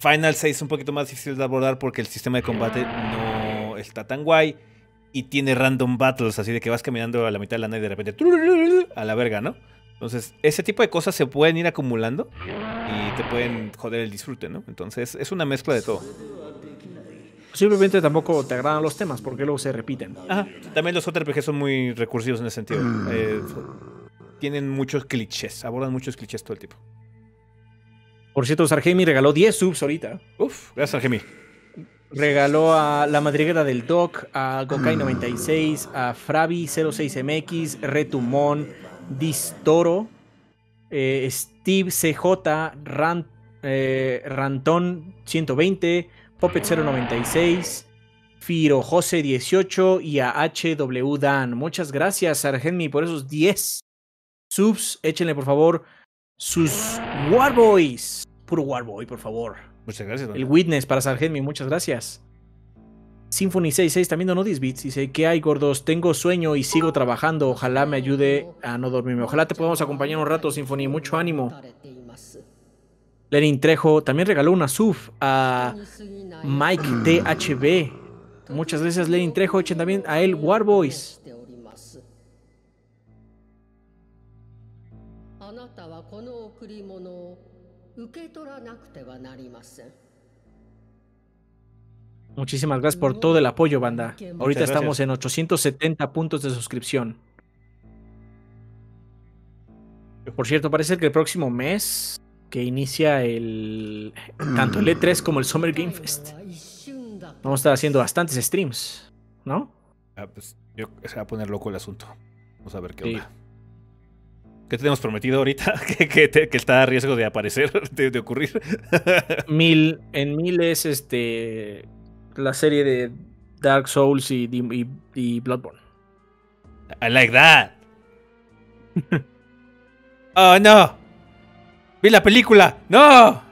Final 6 es un poquito más difícil de abordar porque el sistema de combate no está tan guay y tiene random battles, así de que vas caminando a la mitad de la nave y de repente a la verga, ¿no? Entonces, ese tipo de cosas se pueden ir acumulando y te pueden joder el disfrute, ¿no? Entonces, es una mezcla de todo. Simplemente tampoco te agradan los temas porque luego se repiten. Ajá. También los JRPG son muy recursivos en ese sentido. Tienen muchos clichés, abordan muchos clichés todo el tiempo. Por cierto, Sargemi regaló 10 subs ahorita. Uf, gracias, Sargemi. Regaló a La Madriguera del Doc, a Gokai96, a Fravi06MX, Retumón, Distoro, Steve CJ, Rantón 120, Puppet096, Firojose18 y a HW Dan. Muchas gracias, Argenmi, por esos 10 subs. Échenle, por favor, sus Warboys. Puro Warboy, por favor. Muchas gracias, ¿no? El Witness para Sargentmi, muchas gracias. Symphony66 también donó 10 bits. Dice, ¿qué hay, gordos? Tengo sueño y sigo trabajando. Ojalá me ayude a no dormirme. Ojalá te podamos acompañar un rato, Symphony. Mucho ánimo. Lenin Trejo también regaló una sub a Mike THB. Muchas gracias, Lenin Trejo. Echen también a él Warboys. Muchísimas gracias por todo el apoyo, banda. Ahorita estamos en 870 puntos de suscripción. Por cierto, parece que el próximo mes que inicia el tanto el E3 como el Summer Game Fest, vamos a estar haciendo bastantes streams, ¿no? Ah, pues yo, se va a poner loco el asunto. Vamos a ver qué onda. ¿Qué tenemos prometido ahorita? Que está a riesgo de aparecer, de ocurrir. En mil es la serie de Dark Souls y Bloodborne. I like that. Oh no. Vi la película. No.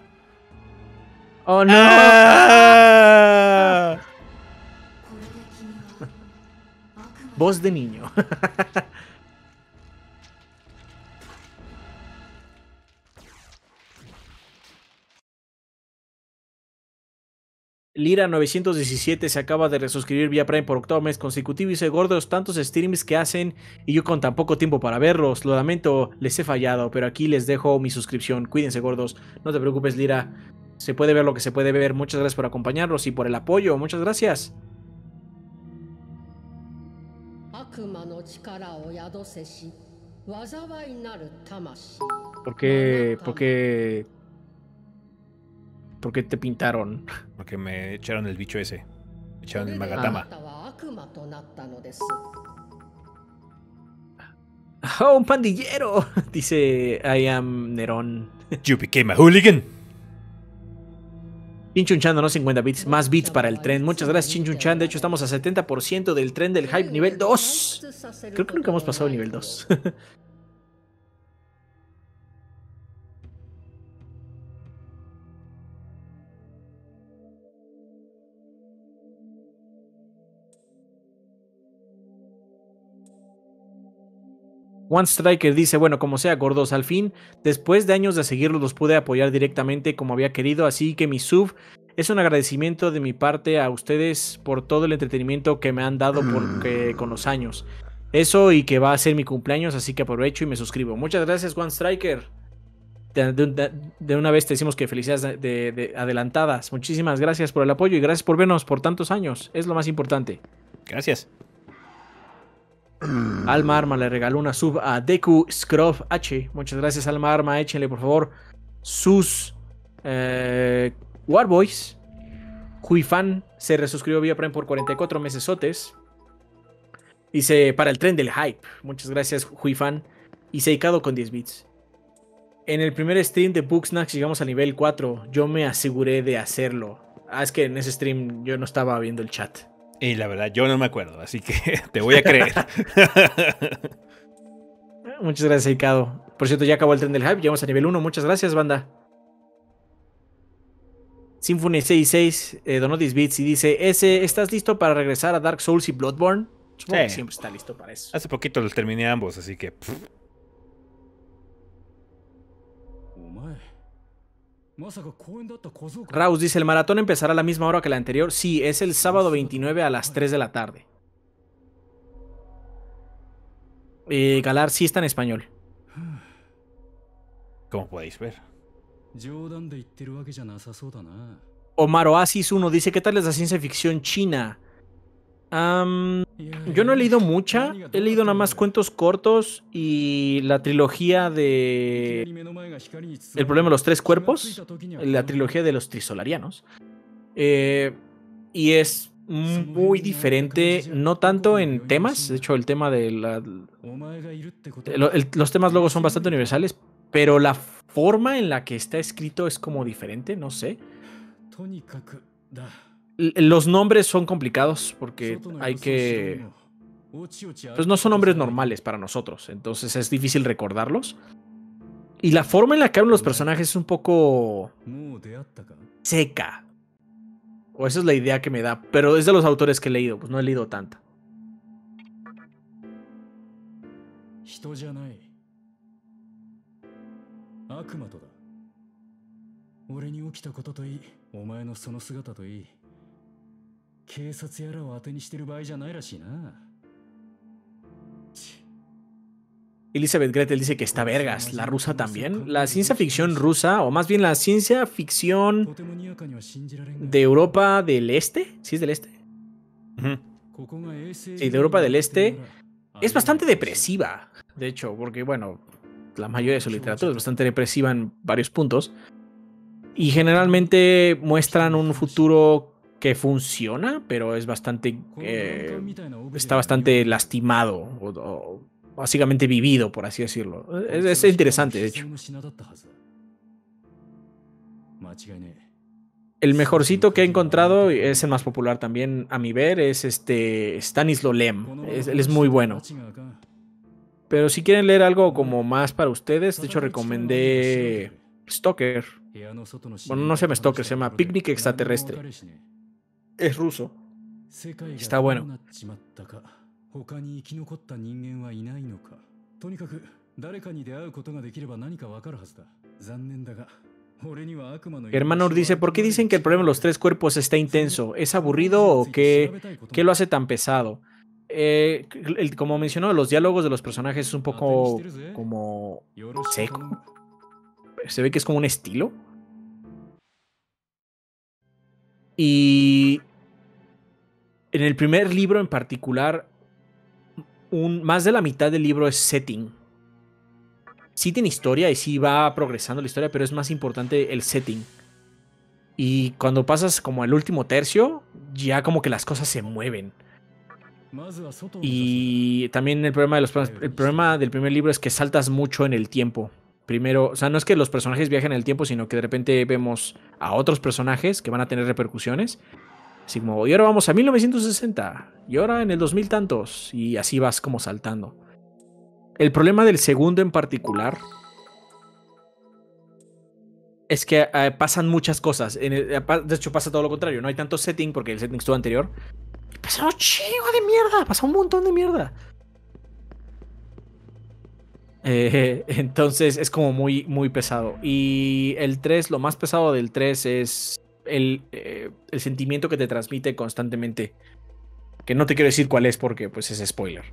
Oh no. Ah. Voz de niño. Lira917 se acaba de resuscribir vía Prime por octavo mes consecutivo y dice, gordos, tantos streams que hacen y yo con tan poco tiempo para verlos. Lo lamento, les he fallado, pero aquí les dejo mi suscripción. Cuídense, gordos. No te preocupes, Lira. Se puede ver lo que se puede ver. Muchas gracias por acompañarnos y por el apoyo. Muchas gracias. ¿Por qué te pintaron? Porque me echaron el bicho ese. Me echaron el magatama. ¡Oh, un pandillero! Dice I am Nerón. You became a hooligan. Chinchunchan donó 50 bits. Más bits para el tren. Muchas gracias, Chinchunchan. De hecho, estamos a 70% del tren del hype nivel 2. Creo que nunca hemos pasado el nivel 2. One Striker dice, bueno, como sea, gordos, al fin, después de años de seguirlos, los pude apoyar directamente como había querido, así que mi sub es un agradecimiento de mi parte a ustedes por todo el entretenimiento que me han dado con los años. Eso y que va a ser mi cumpleaños, así que aprovecho y me suscribo. Muchas gracias, One Striker. De una vez te decimos que felicidades de adelantadas. Muchísimas gracias por el apoyo y gracias por vernos por tantos años. Es lo más importante. Gracias. Alma Arma le regaló una sub a Deku Scrub H. Muchas gracias, Alma Arma. Échenle, por favor, sus Warboys. Juifan se resuscribió vía Prime por 44 mesesotes. Dice, para el tren del hype. Muchas gracias, Juifan. Y Seikado con 10 bits. En el primer stream de Booksnacks llegamos al nivel 4. Yo me aseguré de hacerlo. Ah, es que en ese stream yo no estaba viendo el chat. Y la verdad, yo no me acuerdo, así que te voy a creer. Muchas gracias, Eikado. Por cierto, ya acabó el tren del hype, llegamos a nivel 1. Muchas gracias, banda. Symphony66 donó 10 bits y dice, ¿estás listo para regresar a Dark Souls y Bloodborne? Supongo que siempre está listo para eso. Hace poquito los terminé ambos, así que... Raus dice, ¿el maratón empezará a la misma hora que la anterior? Sí, es el sábado 29 a las 3 de la tarde. Galar sí está en español. Como podéis ver. Omar Oasis 1 dice, ¿qué tal es la ciencia ficción china? Yo no he leído mucha. He leído nada más cuentos cortos y la trilogía de El problema de los tres cuerpos, la trilogía de los trisolarianos. y es muy diferente, no tanto en temas, de hecho el tema de la... los temas luego son bastante universales, pero la forma en la que está escrito es como diferente, no sé. Los nombres son complicados porque hay que... pues no son nombres normales para nosotros, entonces es difícil recordarlos. Y la forma en la que hablan los personajes es un poco... seca. O esa es la idea que me da, pero es de los autores que he leído, pues no he leído tanta. Elizabeth Gretel dice que está vergas. ¿La rusa también? La ciencia ficción rusa, o más bien la ciencia ficción de Europa del Este. ¿Sí es del Este? Sí, de Europa del Este. Es bastante depresiva, de hecho, porque, bueno, la mayoría de su literatura es bastante depresiva en varios puntos. Y generalmente muestran un futuro que funciona, pero es bastante... está bastante lastimado o básicamente vivido, por así decirlo. Es interesante, de hecho. El mejorcito que he encontrado, es el más popular también, a mi ver, es Stanislaw Lem. Él es muy bueno. Pero si quieren leer algo como más para ustedes, de hecho recomendé Stalker. Bueno, no se llama Stalker, se llama Picnic Extraterrestre. Es ruso. Está bueno. Hermano dice, ¿por qué dicen que el problema de los tres cuerpos está intenso? ¿Es aburrido o qué lo hace tan pesado? Como mencionó, los diálogos de los personajes es un poco como seco. Se ve que es como un estilo. Y en el primer libro en particular, más de la mitad del libro es setting. Sí tiene historia y sí va progresando la historia, pero es más importante el setting. Y cuando pasas como al último tercio, ya como que las cosas se mueven. Y también el problema del primer libro es que saltas mucho en el tiempo. Primero, o sea, no es que los personajes viajen en el tiempo, sino que de repente vemos a otros personajes que van a tener repercusiones. Así como, y ahora vamos a 1960, y ahora en el 2000 tantos, y así vas como saltando. El problema del segundo en particular es que pasan muchas cosas. De hecho, pasa todo lo contrario. No hay tanto setting, porque el setting estuvo anterior. Pasa un chingo de mierda, pasa un montón de mierda. Entonces es como muy, muy pesado. Y el 3, lo más pesado del 3 es el sentimiento que te transmite constantemente. Que no te quiero decir cuál es porque pues es spoiler.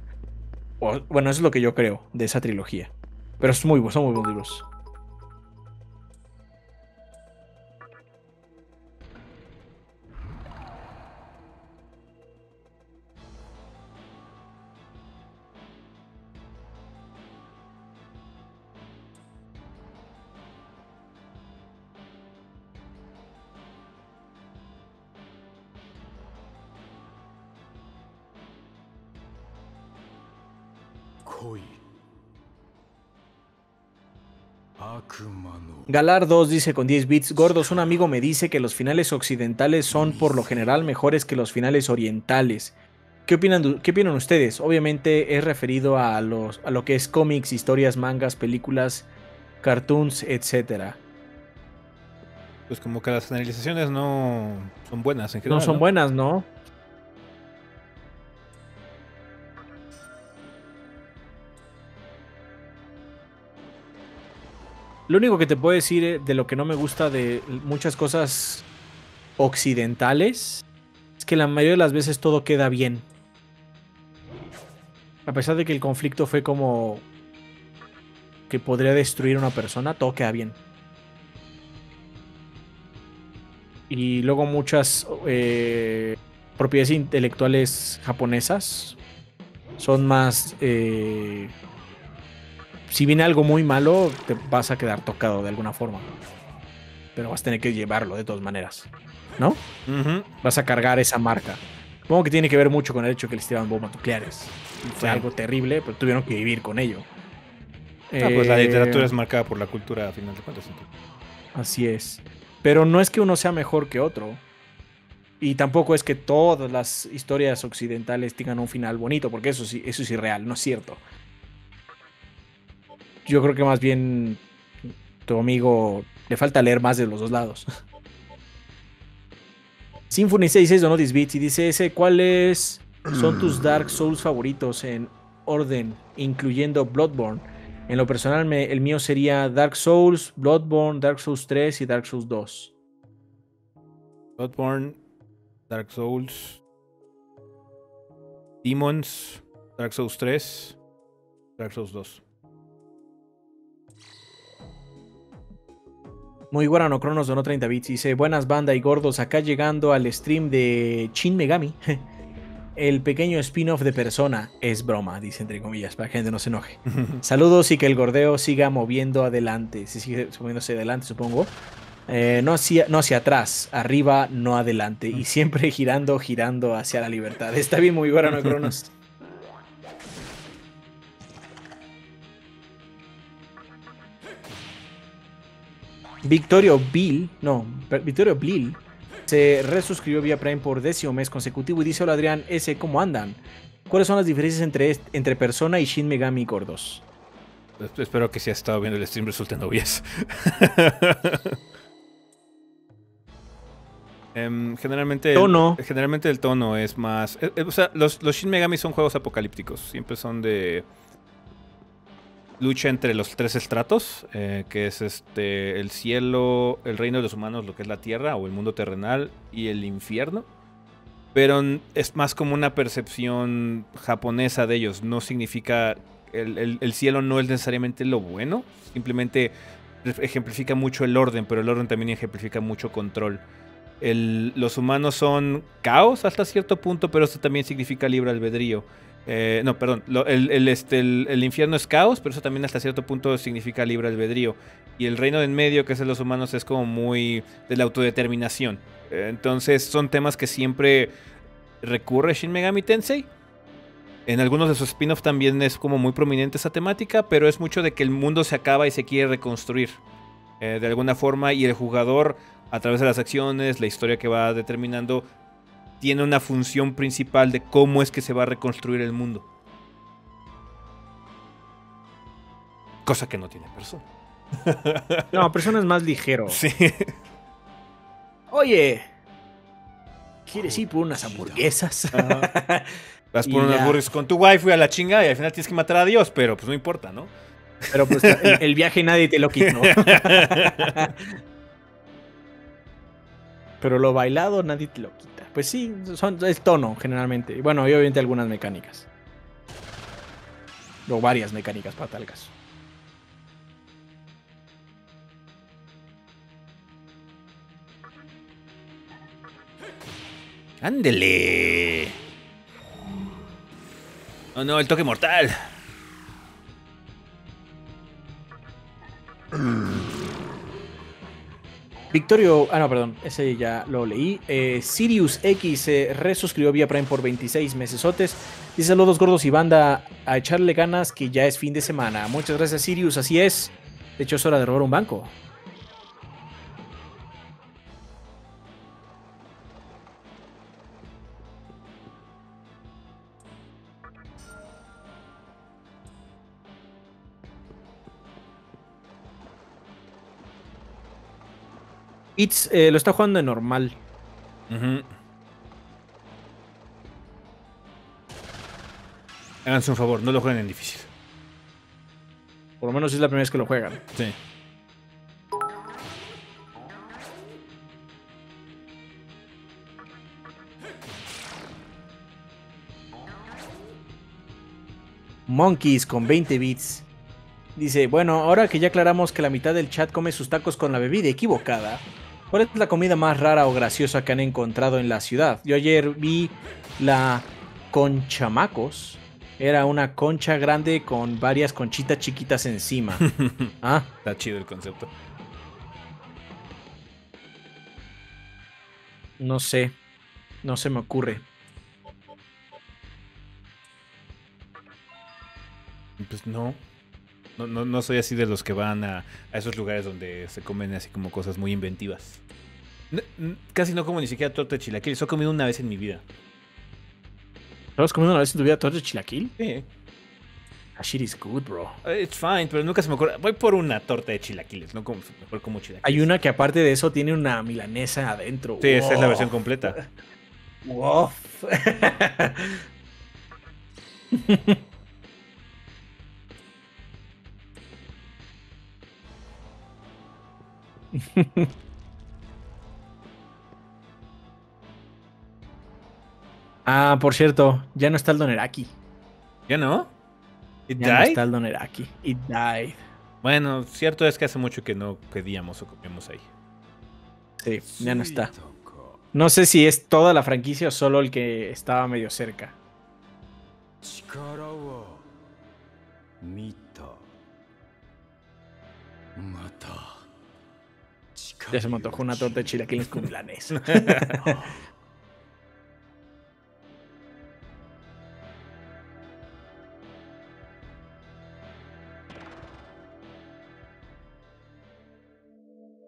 Bueno, eso es lo que yo creo de esa trilogía. Pero son muy buenos libros. Galar 2 dice con 10 bits, gordos, un amigo me dice que los finales occidentales son por lo general mejores que los finales orientales. ¿Qué opinan ustedes? Obviamente es referido a lo que es cómics, historias, mangas, películas, cartoons, etc. Pues como que las finalizaciones no son buenas en general. No son buenas, ¿no? Lo único que te puedo decir de lo que no me gusta de muchas cosas occidentales es que la mayoría de las veces todo queda bien. A pesar de que el conflicto fue como que podría destruir a una persona, todo queda bien. Y luego muchas propiedades intelectuales japonesas son más... si viene algo muy malo, te vas a quedar tocado de alguna forma. pero vas a tener que llevarlo de todas maneras, ¿no? Vas a cargar esa marca. Supongo que tiene que ver mucho con el hecho que les tiraban bombas nucleares. Fue algo terrible, pero tuvieron que vivir con ello. Pues la literatura es marcada por la cultura, a final de cuentas. Así es. Pero no es que uno sea mejor que otro. Y tampoco es que todas las historias occidentales tengan un final bonito, porque eso es irreal, no es cierto. Yo creo que más bien tu amigo le falta leer más de los dos lados. Symphony 66 donó 10 bits y dice ese, ¿cuáles son tus Dark Souls favoritos en orden, incluyendo Bloodborne? En lo personal, el mío sería Dark Souls, Bloodborne, Dark Souls 3 y Dark Souls 2. Bloodborne, Dark Souls, Demons, Dark Souls 3, Dark Souls 2. Muy Guarano Cronos donó 30 bits y dice: buenas banda y gordos, acá llegando al stream de Shin Megami. El pequeño spin-off de Persona es broma, dice entre comillas, para que la gente no se enoje. Saludos y que el gordeo siga moviendo adelante. Si sigue moviéndose adelante, supongo. No hacia atrás, arriba, no adelante. Y siempre girando, girando hacia la libertad. Está bien, muy Guarano Cronos. Victorio Blil se resuscribió vía Prime por 10º mes consecutivo y dice: hola Adrián S, ¿cómo andan? ¿Cuáles son las diferencias entre Persona y Shin Megami gordos? Espero que si has estado viendo el stream resulten obvias. Generalmente el tono es más... o sea, los Shin Megami son juegos apocalípticos. Siempre son de... lucha entre los tres estratos, que es el cielo, el reino de los humanos, lo que es la tierra o el mundo terrenal, y el infierno. Pero es más como una percepción japonesa de ellos. No significa... El cielo no es necesariamente lo bueno. Simplemente ejemplifica mucho el orden, pero el orden también ejemplifica mucho control. Los humanos son caos hasta cierto punto, pero esto también significa libre albedrío. No, perdón, el infierno es caos, pero eso también hasta cierto punto significa libre albedrío. Y el reino de en medio, que es de los humanos, es como muy de la autodeterminación. Entonces son temas que siempre recurre Shin Megami Tensei. En algunos de sus spin-offs también es como muy prominente esa temática, pero es mucho de que el mundo se acaba y se quiere reconstruir de alguna forma, y el jugador, a través de las acciones, la historia que va determinando, tiene una función principal de cómo es que se va a reconstruir el mundo. Cosa que no tiene Persona. No, Persona es más ligero. Sí. Oye, ¿quieres ir por unas hamburguesas? Vas por unas hamburguesas con tu wife a la chinga y al final tienes que matar a Dios, pero pues no importa, ¿no? Pero pues el viaje nadie te lo quitó. Pero lo bailado nadie te lo quita. Pues sí, es tono generalmente. Bueno, y obviamente algunas mecánicas. O varias mecánicas para tal caso. ¡Ándele! Oh no, el toque mortal. Victorio, ah no, perdón, ese ya lo leí. Sirius X se resuscribió vía Prime por 26 mesesotes. Dice: saludos gordos y banda, a echarle ganas que ya es fin de semana. Muchas gracias, Sirius, así es. De hecho, es hora de robar un banco. It's, lo está jugando en normal. Háganse un favor, no lo jueguen en difícil. Por lo menos es la primera vez que lo juegan. Sí. Monkeys con 20 bits. Dice: bueno, ahora que ya aclaramos que la mitad del chat come sus tacos con la bebida equivocada, ¿cuál es la comida más rara o graciosa que han encontrado en la ciudad? Yo ayer vi la conchamacos. Era una concha grande con varias conchitas chiquitas encima. Está chido el concepto. No sé. No se me ocurre. Pues no. No soy así de los que van a esos lugares donde se comen así como cosas muy inventivas. Casi no como ni siquiera torta de chilaquil. Solo he comido una vez en mi vida. ¿No has comido una vez en tu vida torta de chilaquil? Sí. That shit is good, bro. It's fine, pero nunca se me ocurre. Voy por una torta de chilaquiles, no como, mejor como chilaquiles. Hay una que aparte de eso tiene una milanesa adentro. Sí, wow. Esa es la versión completa. Wow. Ah, por cierto, ya no está el Doneraki. ¿Ya no? ¿It ya died? No está el Doneraki. It died. Bueno, cierto es que hace mucho que no pedíamos o comíamos ahí. Sí, ya no está. No sé si es toda la franquicia o solo el que estaba medio cerca. Ya se me antojó una torta de chilaquiles con milanés.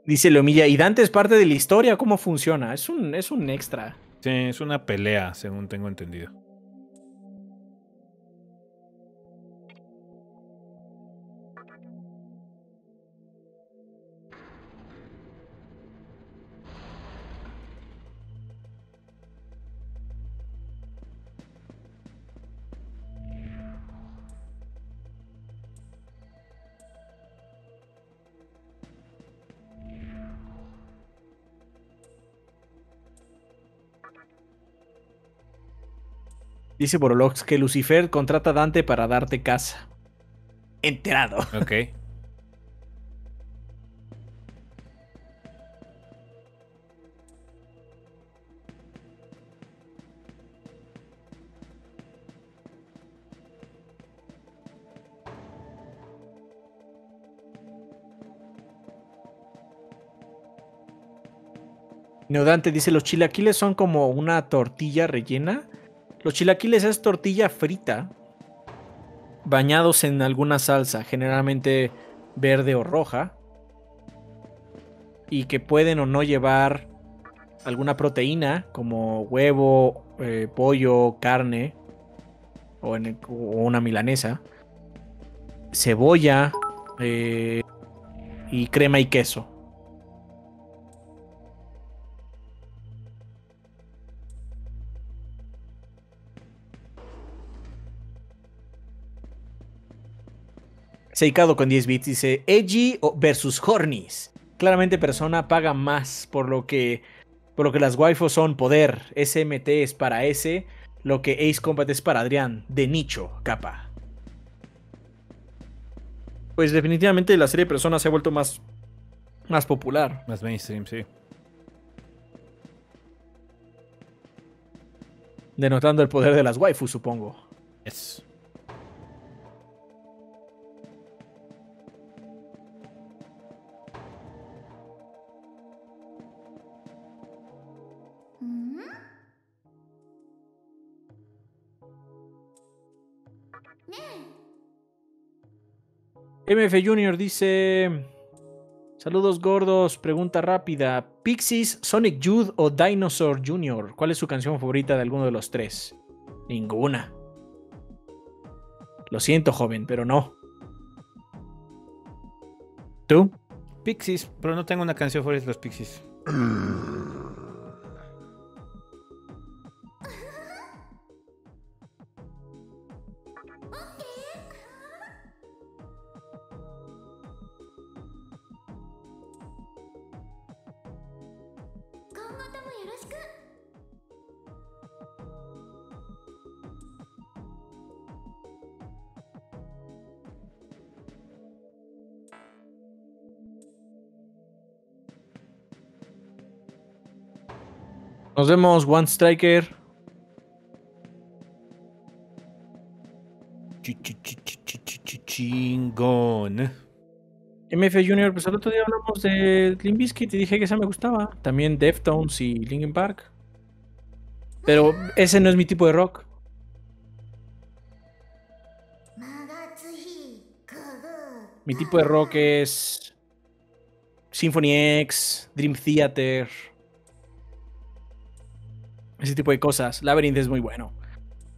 Dice Leomilla, ¿y Dante es parte de la historia? ¿Cómo funciona? Es un extra. Sí, es una pelea, según tengo entendido. Dice Borolox que Lucifer contrata a Dante para darte casa. Enterado. Ok. Neodante dice, los chilaquiles son como una tortilla rellena. Los chilaquiles es tortilla frita, bañados en alguna salsa, generalmente verde o roja, y que pueden o no llevar alguna proteína, como huevo, pollo, carne, o una milanesa, cebolla y crema y queso. Seikado con 10 bits dice Edgy versus Hornies. Claramente Persona paga más, por lo que las waifus son poder. SMT es para S, lo que Ace Combat es para Adrián, de nicho, capa. Pues definitivamente la serie Persona se ha vuelto más popular. Más mainstream, sí. Denotando el poder de las waifus, supongo. Yes. MF Junior dice, saludos gordos, pregunta rápida, Pixies, Sonic Youth o Dinosaur Jr., ¿cuál es su canción favorita de alguno de los tres? Ninguna. Lo siento, joven, pero no. ¿Tú? Pixies, pero no tengo una canción favorita de los Pixies. Nos vemos, One Striker. Chingón. MF Junior, pues el otro día hablamos de Limp Bizkit y dije que esa me gustaba. También Deftones y Linkin Park. Pero ese no es mi tipo de rock. Mi tipo de rock es Symphony X, Dream Theater, ese tipo de cosas. Labyrinth es muy bueno.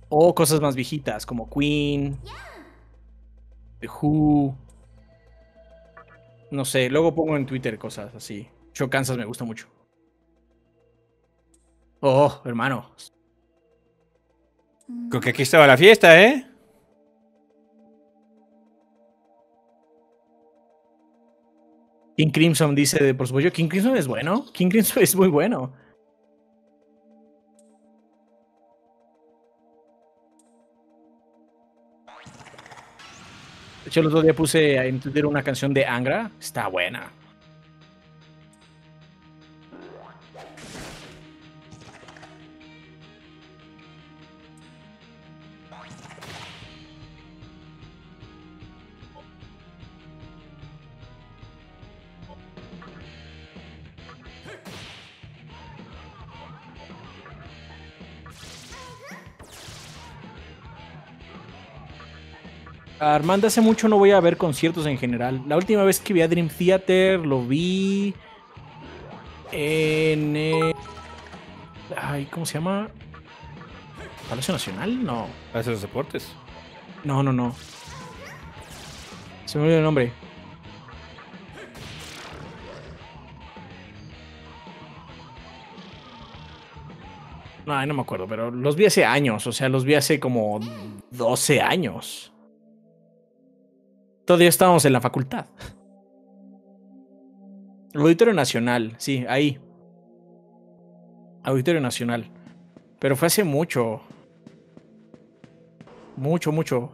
O cosas más viejitas como Queen, The Who. No sé, luego pongo en Twitter cosas así. Yo Kansas me gusta mucho. Oh, hermano. Creo que aquí estaba la fiesta, ¿eh? King Crimson dice, por supuesto, King Crimson es bueno. King Crimson es muy bueno. De hecho, el otro día puse a entender una canción de Angra. Está buena. Armando, hace mucho no voy a ver conciertos en general. La última vez que vi a Dream Theater lo vi en... Ay, ¿cómo se llama? ¿Palacio Nacional? No. ¿Palacio de los Deportes? No, no, no. Se me olvidó el nombre. No, no me acuerdo, pero los vi hace años. O sea, los vi hace como 12 años. Todavía estábamos en la facultad. El Auditorio Nacional, sí, ahí. Auditorio Nacional. Pero fue hace mucho. Mucho, mucho.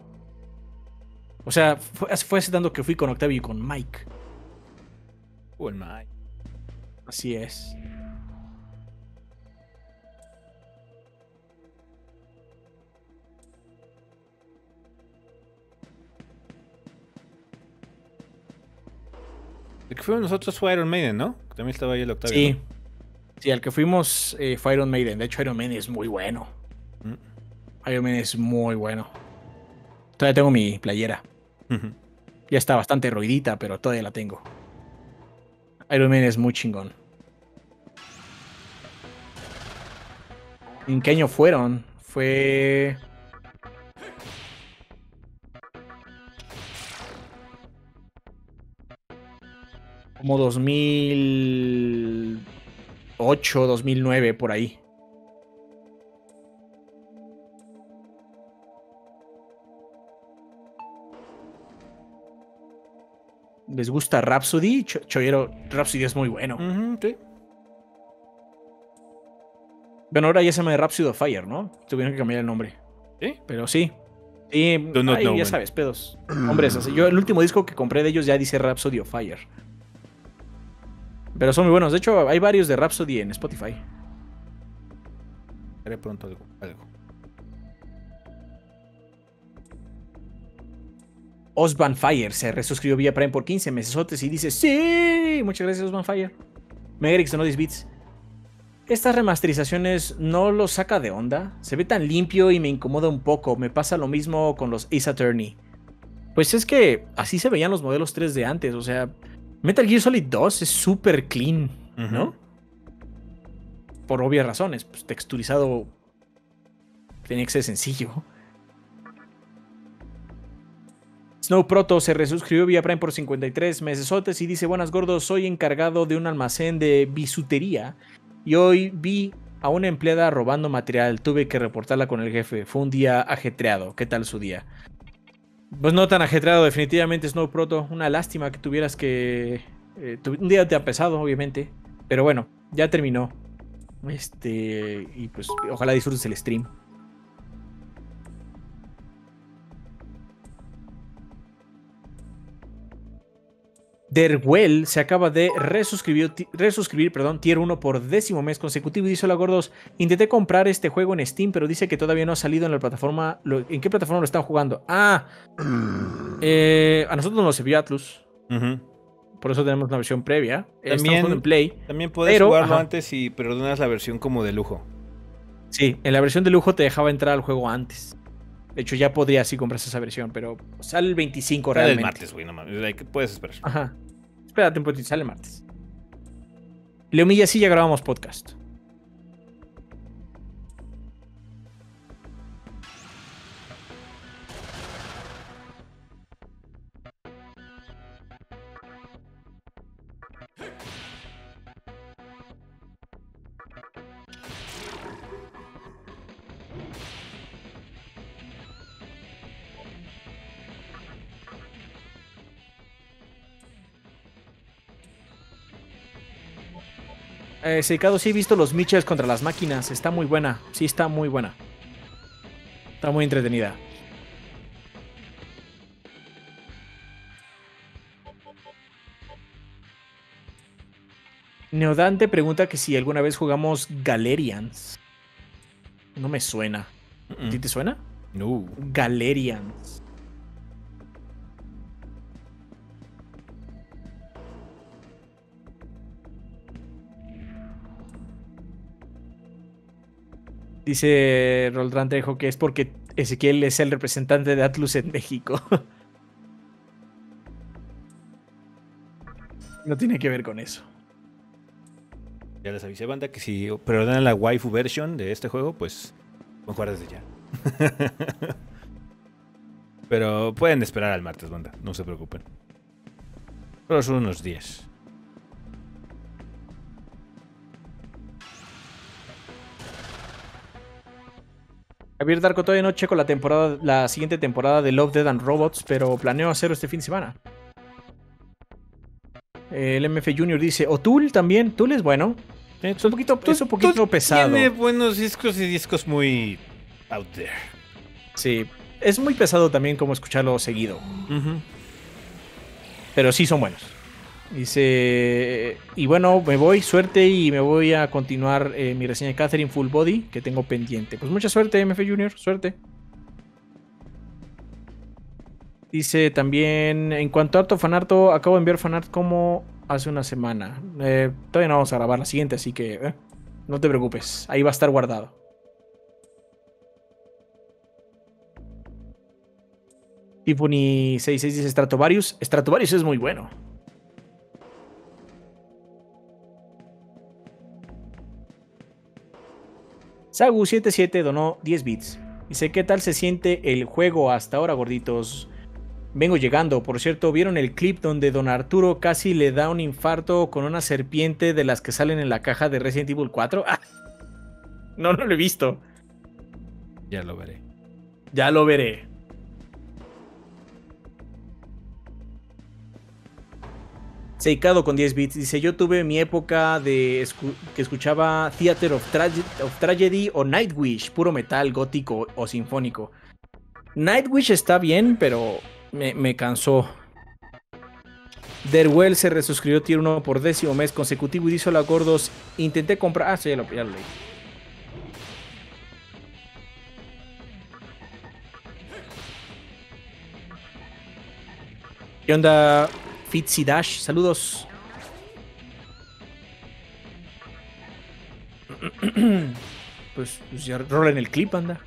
O sea, fue hace tanto que fui con Octavio y con Mike. Con Mike. Así es. El que fuimos nosotros fue Iron Maiden, ¿no? También estaba ahí el Octavio. Sí, ¿no? Sí, al que fuimos fue Iron Maiden. De hecho, Iron Maiden es muy bueno. ¿Mm? Iron Maiden es muy bueno. Todavía tengo mi playera. Ya está bastante roidita, pero todavía la tengo. Iron Maiden es muy chingón. ¿En qué año fueron? Fue... como 2008, 2009, por ahí. ¿Les gusta Rhapsody? Chollero, Rhapsody es muy bueno. Sí. Bueno, ahora ya se llama Rhapsody of Fire, ¿no? Tuvieron que cambiar el nombre. ¿Sí? Pero sí. Sí, ay, ya sabes, pedos. Hombres, yo el último disco que compré de ellos ya dice Rhapsody of Fire. Pero son muy buenos. De hecho, hay varios de Rhapsody en Spotify. Haré pronto algo. Osban Fire se resuscribió vía Prime por 15 meses y dice ¡sí! Muchas gracias, Osban Fire. Megrix no disbits. Estas remasterizaciones no los saca de onda. Se ve tan limpio y me incomoda un poco. Me pasa lo mismo con los Ace Attorney. Pues es que así se veían los modelos 3 de antes. O sea... Metal Gear Solid 2 es súper clean, ¿no? Por obvias razones. Pues texturizado tenía que ser sencillo. Snow Proto se resuscribió vía Prime por 53 mesesotes y dice: buenas gordos, soy encargado de un almacén de bisutería y hoy vi a una empleada robando material. Tuve que reportarla con el jefe. Fue un día ajetreado. ¿Qué tal su día? Pues no tan ajetreado, definitivamente, Snow Proto. Una lástima que tuvieras que... un día te ha pesado, obviamente. Pero bueno, ya terminó. Y pues ojalá disfrutes el stream. Derwell se acaba de resuscribir, Tier 1 por 10º mes consecutivo. Y dice: hola gordos, intenté comprar este juego en Steam, pero dice que todavía no ha salido en la plataforma. ¿En qué plataforma lo están jugando? A nosotros nos envió Atlus. Por eso tenemos una versión previa. También, en Play, también puedes jugarlo antes y perdonas la versión como de lujo. Sí, en la versión de lujo te dejaba entrar al juego antes. De hecho, ya podrías si compras esa versión, pero sale el 25 realmente. Sale el martes, güey, no mames. Like, puedes esperar. Ajá. Espérate un poquito, sale el martes. Leo Milla, sí, ya grabamos podcast. Secado, sí he visto los Mitchells contra las máquinas. Está muy buena. Sí, está muy buena. Está muy entretenida. Neodante pregunta que si alguna vez jugamos Galerians. No me suena. ¿A ti te suena? No. Galerians. Dice Roldrantejo que es porque Ezequiel es el representante de Atlus en México. No tiene que ver con eso. Ya les avisé, banda, que si perdonan la waifu version de este juego, pues pueden jugar desde ya. Pero pueden esperar al martes, banda. No se preocupen. Solo son unos días. Javier Darko, todavía no checo la siguiente temporada de Love, Dead and Robots, pero planeo hacerlo este fin de semana. El MF Junior dice, o Tool también, Tool es bueno. Es un poquito, pesado. Tiene buenos discos y discos muy out there. Sí, es muy pesado también como escucharlo seguido. Pero sí son buenos. Dice, y bueno, me voy, suerte, y me voy a continuar mi reseña de Catherine Full Body que tengo pendiente. Pues mucha suerte, MF Junior, suerte. Dice también, en cuanto a Arto Fanarto, acabo de enviar fanart como hace una semana. Todavía no vamos a grabar la siguiente, así que no te preocupes, ahí va a estar guardado. Tiffany 66 dice Stratovarius. Stratovarius es muy bueno. Sagu77 donó 10 bits. Dice, ¿qué tal se siente el juego hasta ahora, gorditos? Vengo llegando. Por cierto, ¿vieron el clip donde Don Arturo casi le da un infarto con una serpiente de las que salen en la caja de Resident Evil 4? ¡Ah! No, no lo he visto. Ya lo veré. Ya lo veré. Seikado con 10 bits. Dice, yo tuve mi época de que escuchaba Theater of Tragedy o Nightwish, puro metal, gótico o sinfónico. Nightwish está bien, pero me cansó. Derwell se resuscribió Tier 1 por 10º mes consecutivo y dice, hola gordos, intenté comprar... Ah, sí, ya lo leí. ¿Qué onda? Fitzy Dash, saludos. Pues ya rolen el clip, anda.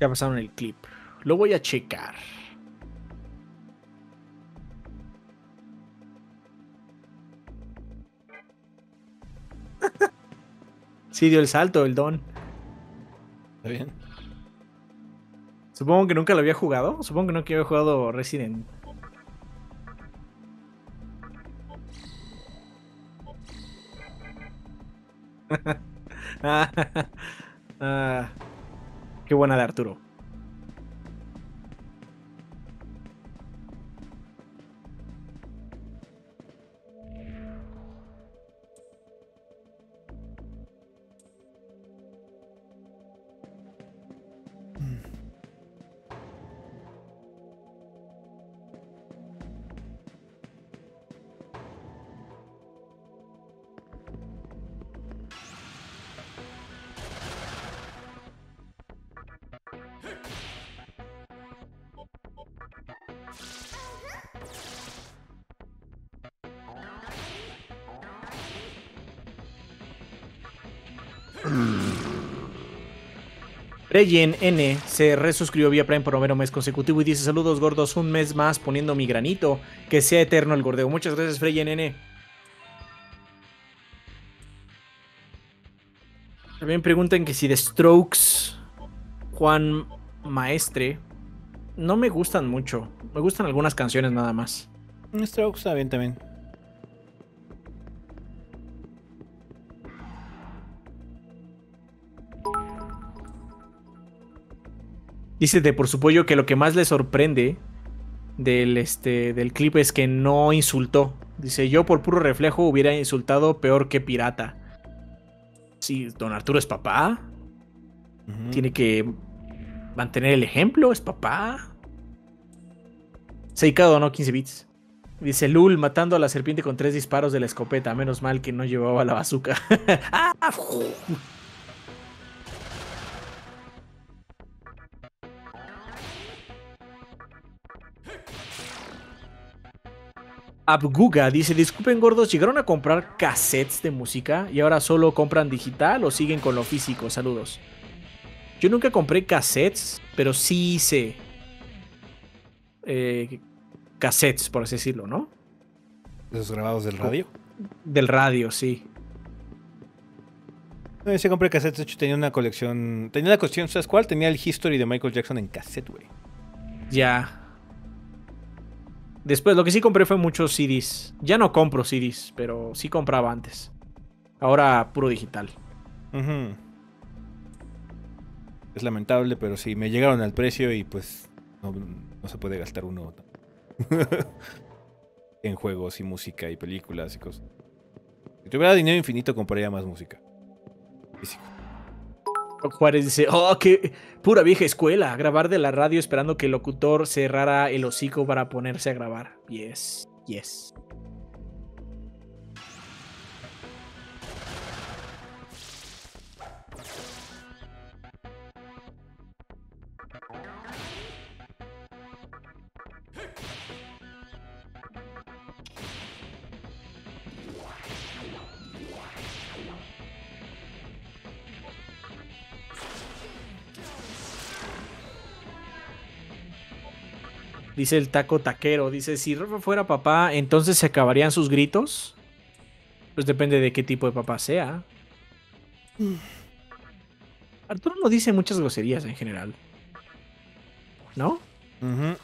Ya pasaron el clip. Lo voy a checar. Sí, dio el salto, el don. Está bien. Supongo que nunca lo había jugado. Supongo que nunca había jugado Resident. Ah, qué buena de Arturo. Leyen N se resuscribió vía Prime por noveno mes consecutivo y dice: saludos gordos, un mes más poniendo mi granito, que sea eterno el gordeo. Muchas gracias, Freyen N. También preguntan que si The Strokes, Juan Maestre. No me gustan mucho, me gustan algunas canciones nada más. The Strokes está bien también. Dice de por supuesto que lo que más le sorprende del clip es que no insultó. Dice: yo por puro reflejo hubiera insultado peor que pirata. Sí, don Arturo es papá. Uh-huh. Tiene que mantener el ejemplo, es papá. Seikado donó 15 bits. Dice: Lul matando a la serpiente con 3 disparos de la escopeta. Menos mal que no llevaba la bazooka. ¡Ah! Abguga dice: disculpen gordos, ¿llegaron a comprar cassettes de música y ahora solo compran digital o siguen con lo físico? Saludos. Yo nunca compré cassettes, pero sí hice cassettes, por así decirlo, ¿no? ¿Los grabados del radio? Del radio, sí. No, yo sí compré cassettes, de hecho tenía una colección. Tenía la cuestión, ¿sabes cuál? Tenía el History de Michael Jackson en cassette, güey. Ya. Después, lo que sí compré fue muchos CDs. Ya no compro CDs, pero sí compraba antes. Ahora, puro digital. Uh-huh. Es lamentable, pero sí, me llegaron al precio y pues no se puede gastar uno en juegos y música y películas y cosas. Si tuviera dinero infinito, compraría más música. Físico. Juárez dice: oh, qué pura vieja escuela, grabar de la radio esperando que el locutor cerrara el hocico para ponerse a grabar. Yes, yes. Dice el taco taquero, dice: si Rafa fuera papá, ¿entonces se acabarían sus gritos? Pues depende de qué tipo de papá sea. Arturo no dice muchas groserías en general, ¿no? Uh-huh.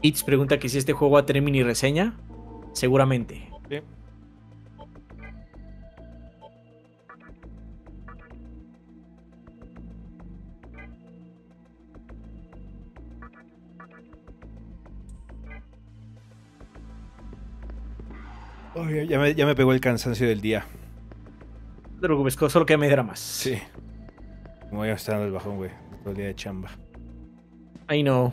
Itz pregunta que si este juego va a tener mini reseña. Seguramente. Sí. Oh, ya me pegó el cansancio del día. No te preocupes, solo que me diera más. Sí. Me voy a estar dando el bajón, güey. Todo el día de chamba. I know.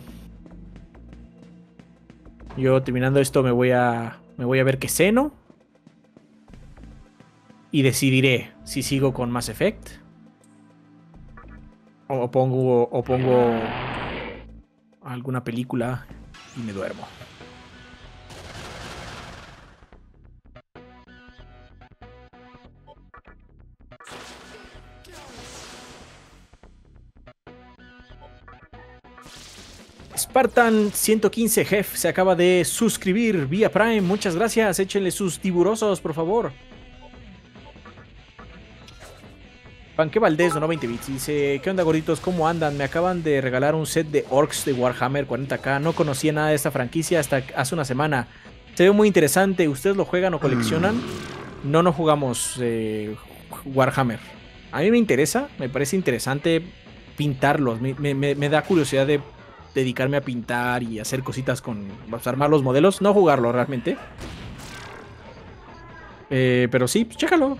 Yo terminando esto me voy a ver qué ceno y decidiré si sigo con Mass Effect o pongo alguna película y me duermo. Spartan 115 Jeff se acaba de suscribir vía Prime. Muchas gracias. Échenle sus tiburosos, por favor. Panque Valdés donó 20 bits. Dice, ¿qué onda gorditos? ¿Cómo andan? Me acaban de regalar un set de orcs de Warhammer 40K. No conocía nada de esta franquicia hasta hace una semana. Se ve muy interesante. ¿Ustedes lo juegan o coleccionan? No, no jugamos Warhammer. A mí me interesa. Me parece interesante pintarlos. Me da curiosidad de dedicarme a pintar y hacer cositas con... armar los modelos. No jugarlo realmente. Pero sí, pues, chécalo.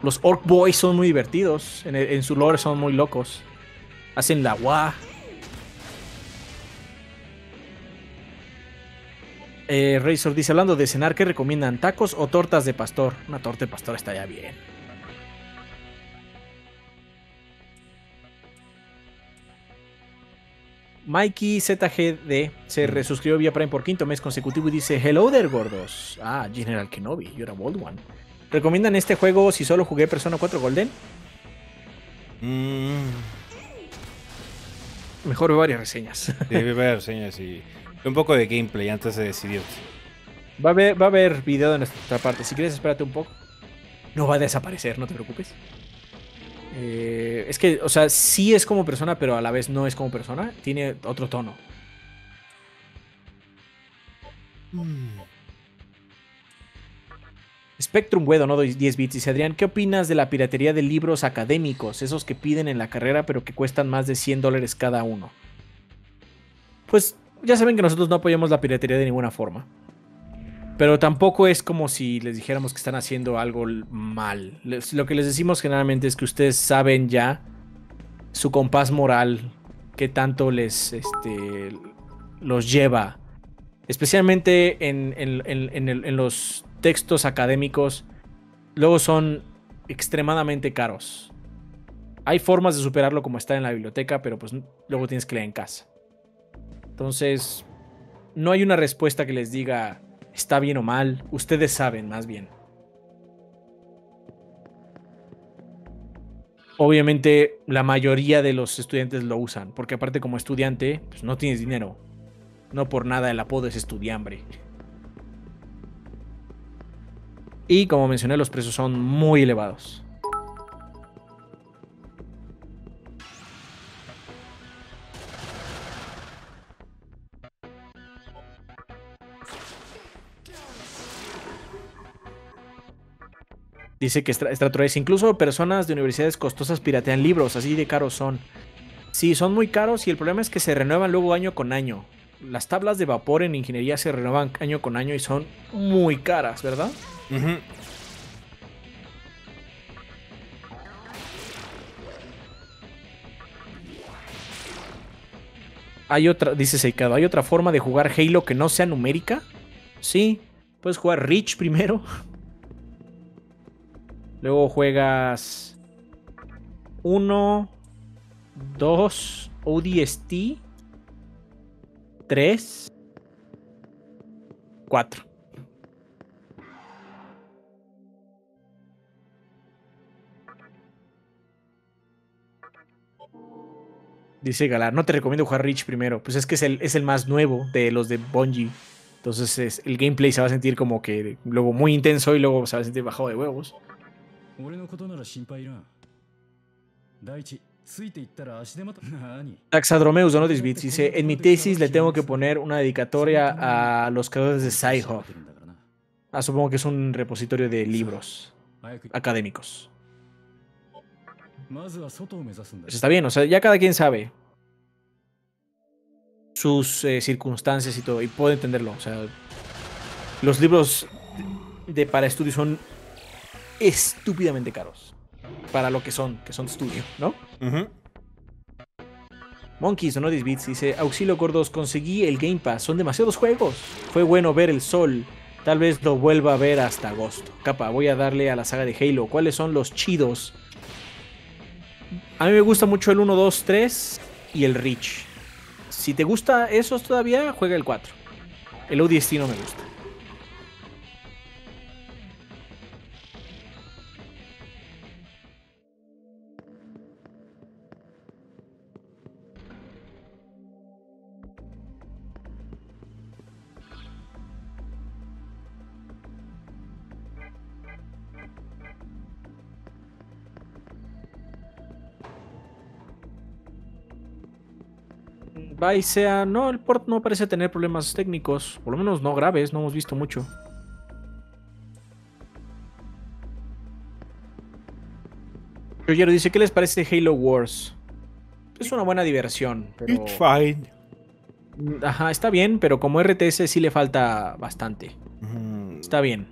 Los Orc Boys son muy divertidos. En su lore son muy locos. Hacen la guá. Razor dice, hablando de cenar, ¿qué recomiendan? ¿Tacos o tortas de pastor? Una torta de pastor está ya bien. Mikey ZGD se resuscribió vía Prime por 5.º mes consecutivo y dice, hello there, gordos. Ah, General Kenobi, you're a bold one. ¿Recomiendan este juego si solo jugué Persona 4 Golden? Mejor veo varias reseñas. Debe haber reseñas y un poco de gameplay antes de decidirte. Va a haber video de nuestra parte. Si quieres, espérate un poco. No va a desaparecer, no te preocupes. Es que, o sea, sí es como Persona, pero a la vez no es como Persona. Tiene otro tono. Spectrum Wedo, no doy 10 bits. Dice Adrián, ¿qué opinas de la piratería de libros académicos? Esos que piden en la carrera, pero que cuestan más de $100 cada uno. Pues ya saben que nosotros no apoyamos la piratería de ninguna forma. Pero tampoco es como si les dijéramos que están haciendo algo mal. Lo que les decimos generalmente es que ustedes saben ya su compás moral, qué tanto les los lleva. Especialmente en los textos académicos, luego son extremadamente caros. Hay formas de superarlo como estar en la biblioteca, pero pues luego tienes que leer en casa. Entonces, no hay una respuesta que les diga está bien o mal. Ustedes saben, más bien. Obviamente, la mayoría de los estudiantes lo usan, porque aparte como estudiante, pues no tienes dinero. No por nada el apodo es estudiambre. Y como mencioné, los precios son muy elevados. Dice que Stratroes, incluso personas de universidades costosas piratean libros, así de caros son. Sí, son muy caros y el problema es que se renuevan luego año con año. Las tablas de vapor en ingeniería se renovan año con año y son muy caras, ¿verdad? Hay otra, dice Seikado, ¿hay otra forma de jugar Halo que no sea numérica? Sí, puedes jugar Reach primero. Luego juegas 1, 2, ODST, 3, 4. Dice Galar, no te recomiendo jugar Reach primero. Pues es que es el más nuevo de los de Bungie. Entonces el gameplay se va a sentir como que luego muy intenso y luego se va a sentir bajado de huevos. Taxadromeus donó 10 bits. Dice, en mi tesis le tengo que poner una dedicatoria a los creadores de Sci-Hop. Ah, supongo que es un repositorio de libros académicos. Pues está bien, o sea, ya cada quien sabe sus circunstancias y todo, y puedo entenderlo. O sea, los libros de para estudio son estúpidamente caros para lo que son de estudio, ¿no? Monkeys donó 10 bits, dice, auxilio gordos, conseguí el Game Pass, son demasiados juegos. Fue bueno ver el sol, tal vez lo vuelva a ver hasta agosto. Capa, voy a darle a la saga de Halo. ¿Cuáles son los chidos? A mí me gusta mucho el 1, 2, 3 y el Reach. Si te gusta esos todavía, juega el 4. El ODST no me gusta. va y sea... No, el port no parece tener problemas técnicos. Por lo menos no graves, no hemos visto mucho. Rogero dice, ¿qué les parece Halo Wars? Es una buena diversión, pero... It's fine. Ajá, está bien, pero como RTS sí le falta bastante. Está bien.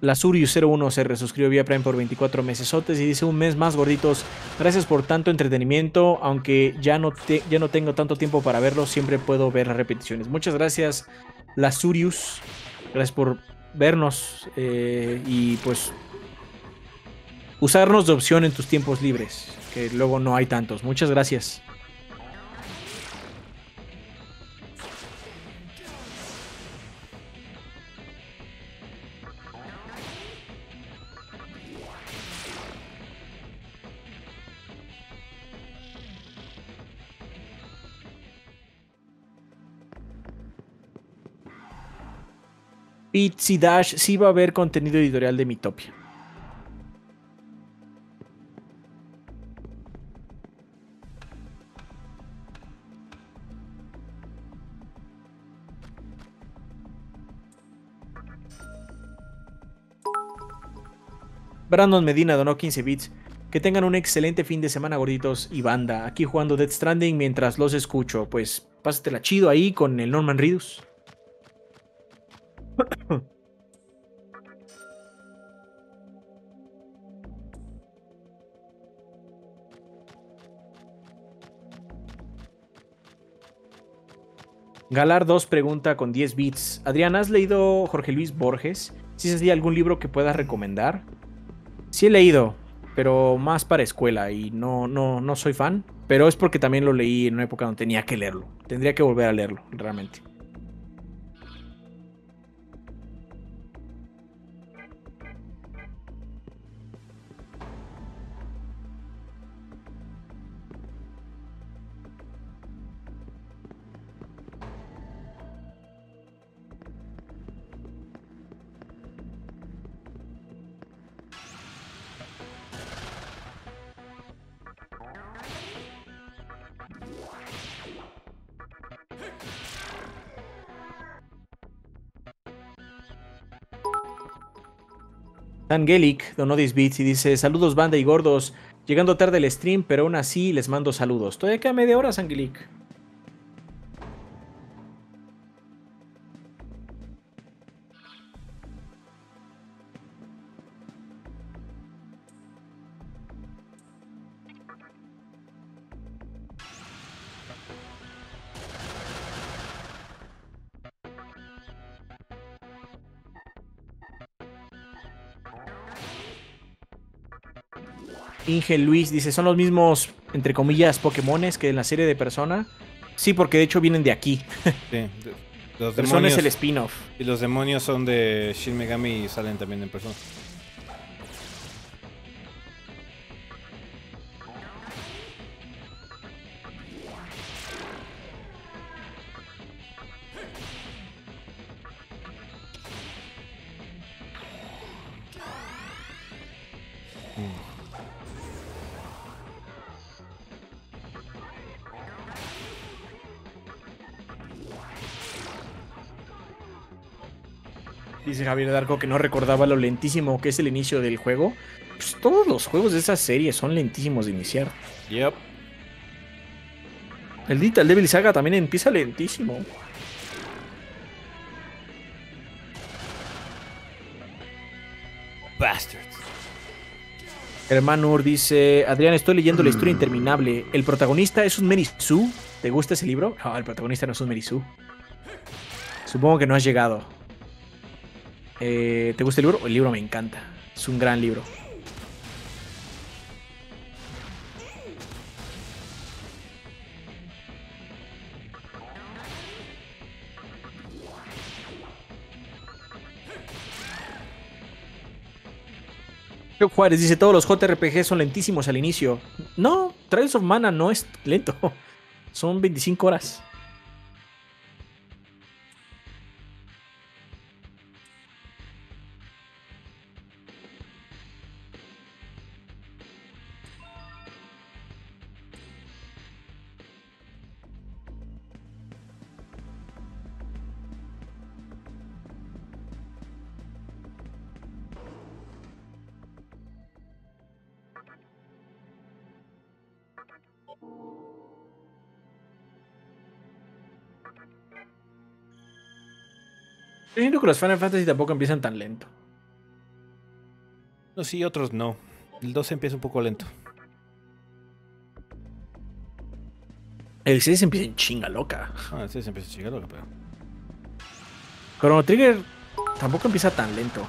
La Surius01 se resuscribió vía Prime por 24 mesesotes y dice un mes más, gorditos. Gracias por tanto entretenimiento, aunque ya no tengo tanto tiempo para verlo, siempre puedo ver las repeticiones. Muchas gracias, La Surius. Gracias por vernos y pues usarnos de opción en tus tiempos libres, que luego no hay tantos. Muchas gracias. Pizzy Dash, sí va a haber contenido editorial de Mitopia. Brandon Medina donó 15 bits. Que tengan un excelente fin de semana, gorditos y banda. Aquí jugando Death Stranding mientras los escucho. Pues pásatela chido ahí con el Norman Reedus. Galar 2 pregunta con 10 bits. Adrián, ¿has leído Jorge Luis Borges? ¿Sí se dio algún libro que puedas recomendar? Sí he leído, pero más para escuela y no soy fan. Pero es porque también lo leí en una época donde tenía que leerlo. Tendría que volver a leerlo, realmente. Angelic donó 10 bits y dice, saludos banda y gordos, llegando tarde el stream, pero aún así les mando saludos. Todavía queda media hora, Angelic. Inge Luis dice, ¿son los mismos, entre comillas, Pokémones que en la serie de Persona? Sí, porque de hecho vienen de aquí. Sí, los Persona demonios, es el spin-off. Y los demonios son de Shin Megami y salen también en Persona. Dice Javier Darko que no recordaba lo lentísimo que es el inicio del juego. Pues todos los juegos de esa serie son lentísimos de iniciar. Yep. El Digital Devil Saga también empieza lentísimo. Bastards. Herman Ur dice, Adrián, estoy leyendo la historia interminable. ¿El protagonista es un Merisu? ¿Te gusta ese libro? No, el protagonista no es un Merisu. Supongo que no has llegado. ¿Te gusta el libro? El libro me encanta. Es un gran libro. Juárez dice, todos los JRPG son lentísimos al inicio. No, Trials of Mana no es lento. Son 25 horas. Yo siento que los Final Fantasy tampoco empiezan tan lento. No, sí, otros no. El 12 empieza un poco lento. El 6 empieza en chinga loca. Ah, el 6 empieza en chinga loca, pero... Chrono Trigger tampoco empieza tan lento.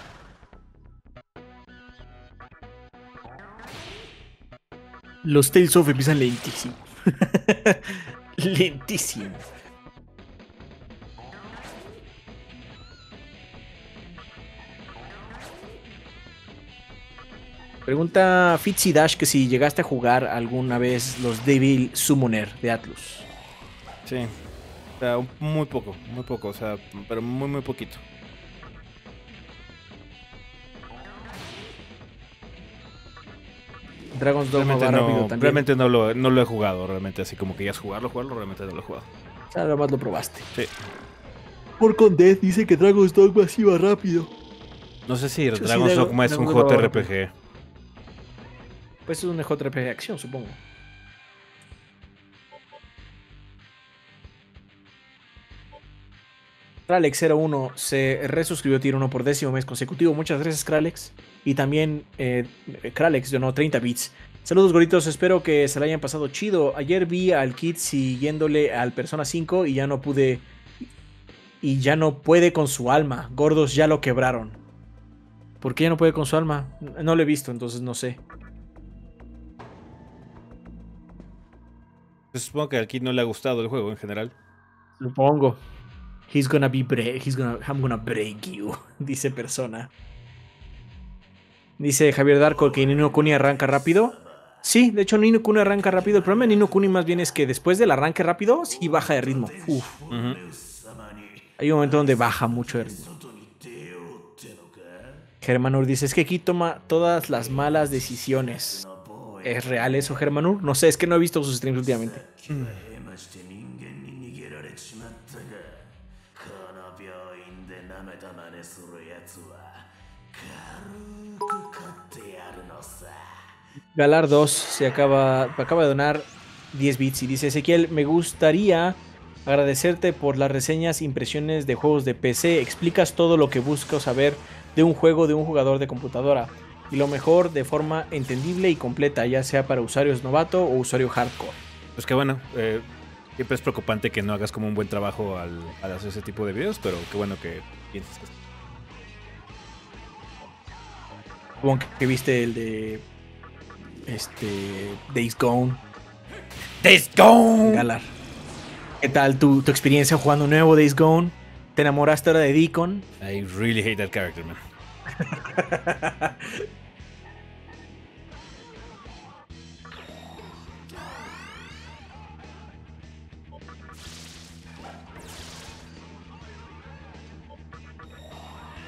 Los Tales of empiezan lentísimo. Lentísimo. Pregunta Fitzy Dash que si llegaste a jugar alguna vez los Devil Summoner de Atlus. Sí. O sea, muy poco. O sea, pero muy poquito. Dragon's Dogma va rápido también. Realmente no lo he jugado, realmente. Así como que ya es jugarlo, realmente no lo he jugado. O sea, nada más lo probaste. Sí. Por Death dice que Dragon's Dogma sí va rápido. No sé si Dragon's Dogma es un JRPG. Pues es un JRPG de acción, supongo. Kralex01 se resuscribió Tier 1 por 10º mes consecutivo. Muchas gracias, Kralex. Y también Kralex donó 30 bits. Saludos, gorditos. Espero que se la hayan pasado chido. Ayer vi al Kid siguiéndole al Persona 5 y ya no pude. Y ya no puede con su alma. Gordos ya lo quebraron. ¿Por qué ya no puede con su alma? No lo he visto, entonces no sé. Supongo que al Kid no le ha gustado el juego en general. Supongo. I'm gonna break you, dice Persona. Dice Javier Darko que Nino Kuni arranca rápido. Sí, de hecho Nino Kuni arranca rápido. El problema de Nino Kuni más bien es que después del arranque rápido sí baja de ritmo. Uf. Uh-huh. Hay un momento donde baja mucho de ritmo. Germanur dice, es que Kid toma todas las malas decisiones. ¿Es real eso, Germanur? No sé, es que no he visto sus streams últimamente. Mm. Galar 2 acaba de donar 10 bits y dice, Ezequiel, me gustaría agradecerte por las reseñas, impresiones de juegos de PC. Explicas todo lo que busco saber de un juego, de un jugador de computadora. Y lo mejor de forma entendible y completa, ya sea para usuarios novato o usuario hardcore. Pues que bueno, siempre es preocupante que no hagas como un buen trabajo al hacer ese tipo de videos, pero qué bueno que piensas que... Como que viste el de... Days Gone. ¡Days Gone! Galar. ¿Qué tal tu experiencia jugando nuevo Days Gone? ¿Te enamoraste ahora de Deacon? I really hate that character, man.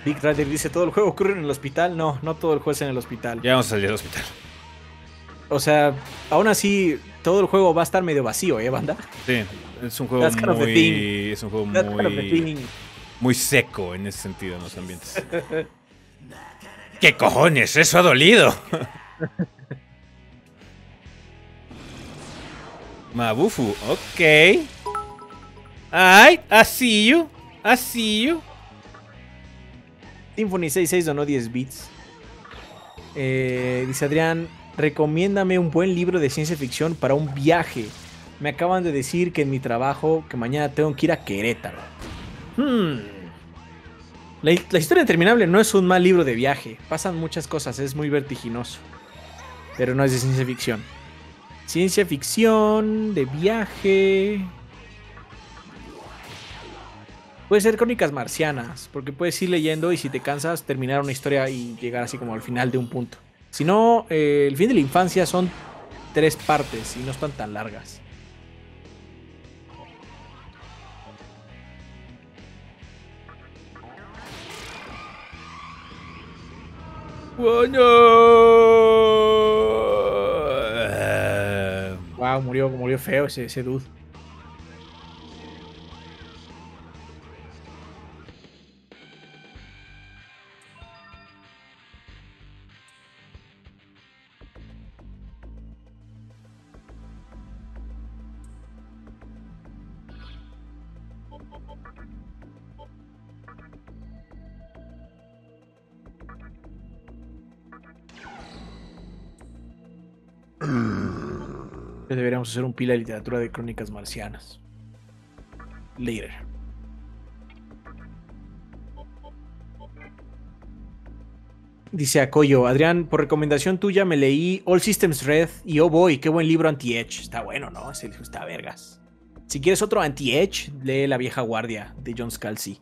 Big Rider dice, ¿todo el juego ocurre en el hospital? No, no todo el juego es en el hospital. Ya vamos a salir al hospital. O sea, aún así, todo el juego va a estar medio vacío, ¿eh, banda? Sí, es un juego muy... Es un juego muy seco en ese sentido en los ambientes. ¿Qué cojones? Eso ha dolido. Mabufu, ok. Alright, I see you. Symphony 66 donó 10 bits. Dice Adrián, recomiéndame un buen libro de ciencia ficción para un viaje. Me acaban de decir que en mi trabajo, que mañana tengo que ir a Querétaro. La historia interminable no es un mal libro de viaje. Pasan muchas cosas, es muy vertiginoso. Pero no es de ciencia ficción. Ciencia ficción, de viaje... Puede ser Crónicas marcianas, porque puedes ir leyendo y si te cansas terminar una historia y llegar así como al final de un punto. Si no, el fin de la infancia son 3 partes y no están tan largas. Wow, murió feo ese dude. deberíamos hacer un pila de literatura de crónicas marcianas. Later. Dice Akoyo, Adrián, por recomendación tuya me leí All Systems Red y oh boy, qué buen libro anti-edge. Está bueno, ¿no? Está vergas. Si quieres otro anti-edge, lee La vieja guardia de John Scalzi.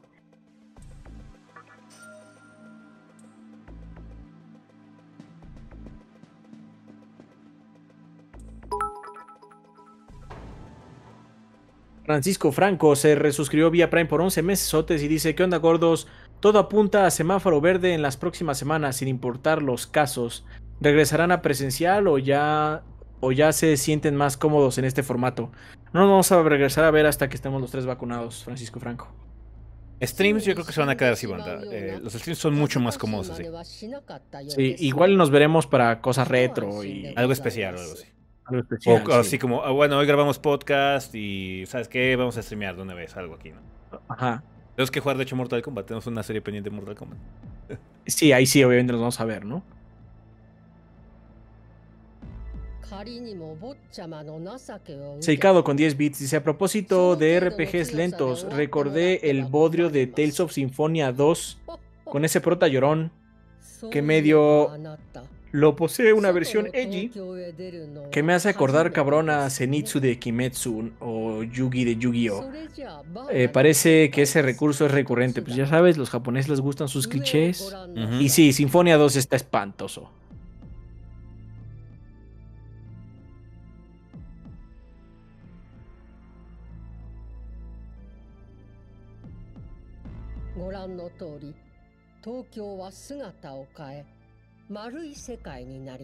Francisco Franco se resuscribió vía Prime por 11 mesesotes y dice, ¿qué onda gordos? Todo apunta a semáforo verde en las próximas semanas, sin importar los casos. ¿Regresarán a presencial o ya se sienten más cómodos en este formato? No nos vamos a regresar a ver hasta que estemos los tres vacunados, Francisco Franco. Streams yo creo que se van a quedar así, banda. Los streams son mucho más cómodos así. Sí, igual nos veremos para cosas retro y... algo especial o algo así. Especial, o así sí, como, bueno, hoy grabamos podcast y, ¿sabes qué? Vamos a streamear de una vez algo aquí, ¿no? Ajá. Tenemos que jugar, de hecho, Mortal Kombat. Tenemos una serie pendiente de Mortal Kombat. Sí, ahí sí, obviamente nos vamos a ver, ¿no? Seikado con 10 bits dice, a propósito de RPGs lentos, recordé el bodrio de Tales of Symphonia 2 con ese prota llorón que medio... lo posee una versión edgy que me hace acordar cabrón a Zenitsu de Kimetsu o Yugi de Yu-Gi-Oh. Parece que ese recurso es recurrente. Pues ya sabes, los japoneses les gustan sus clichés. Uh-huh. Y sí, Sinfonia 2 está espantoso.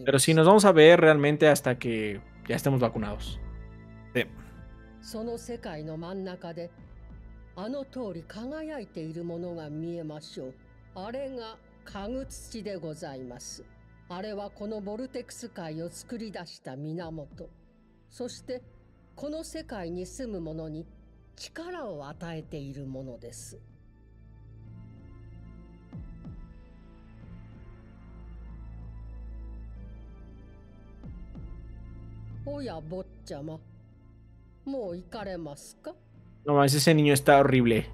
Pero si nos vamos a ver realmente hasta que ya estemos vacunados. Sí. No mames, ese niño está horrible.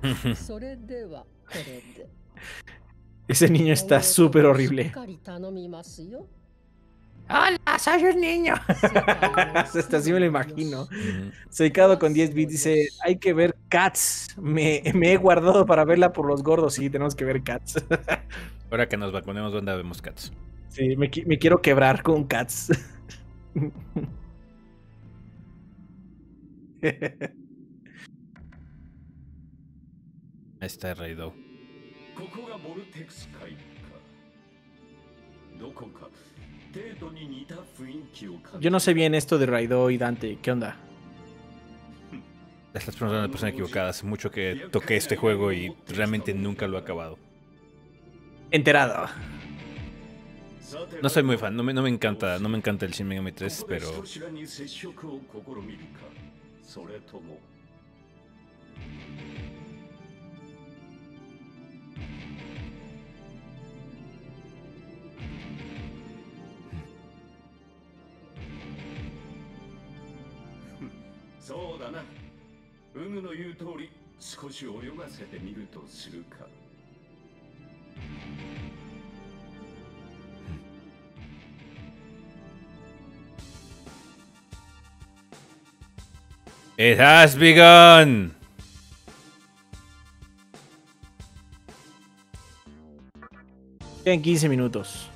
Ese niño está súper horrible. ¡Hola, soy un niño! Hasta así me lo imagino. Seikado con 10 bits dice, hay que ver Cats. Me he guardado para verla por los gordos. Sí, tenemos que ver Cats. Ahora que nos vacunemos, ¿dónde vemos Cats? Sí, me quiero quebrar con Cats. Ahí está el Raidou. Yo no sé bien esto de Raidou y Dante. ¿Qué onda? Estás preguntando a la persona equivocada. Hace mucho que toqué este juego y realmente nunca lo he acabado. Enterado. No soy muy fan, no me encanta el Shin Megami 3, pero... It has begun. En 15 minutos.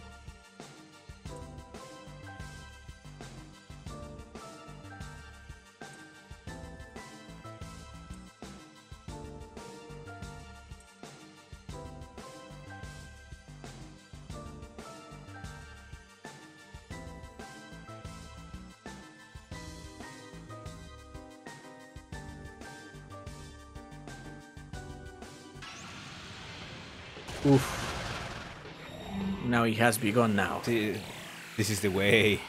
It has begun now. This is the way.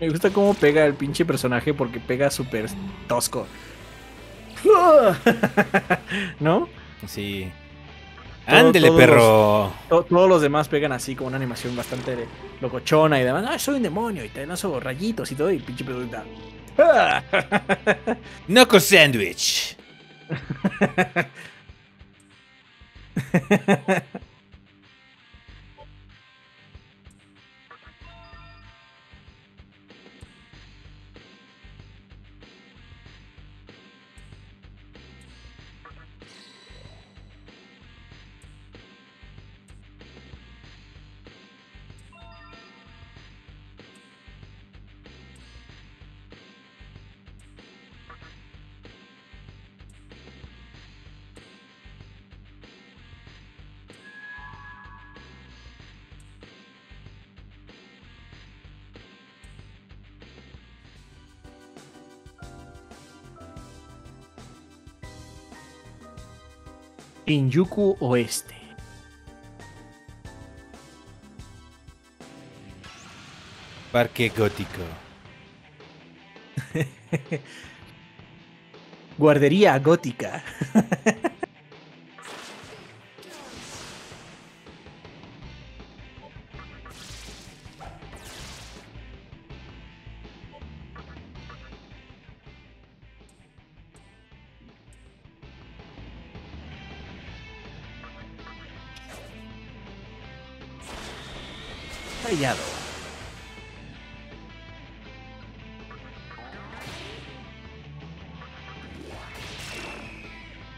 Me gusta cómo pega el pinche personaje porque pega súper tosco. ¿No? Sí. ¡Ándele, perro! Todos los demás pegan así, con una animación bastante locochona y demás. ¡Ah, soy un demonio! Y te lanzo rayitos y todo, y pinche pregunta. ¡Noco Sandwich! Shinjuku Oeste. Parque Gótico. Guardería Gótica.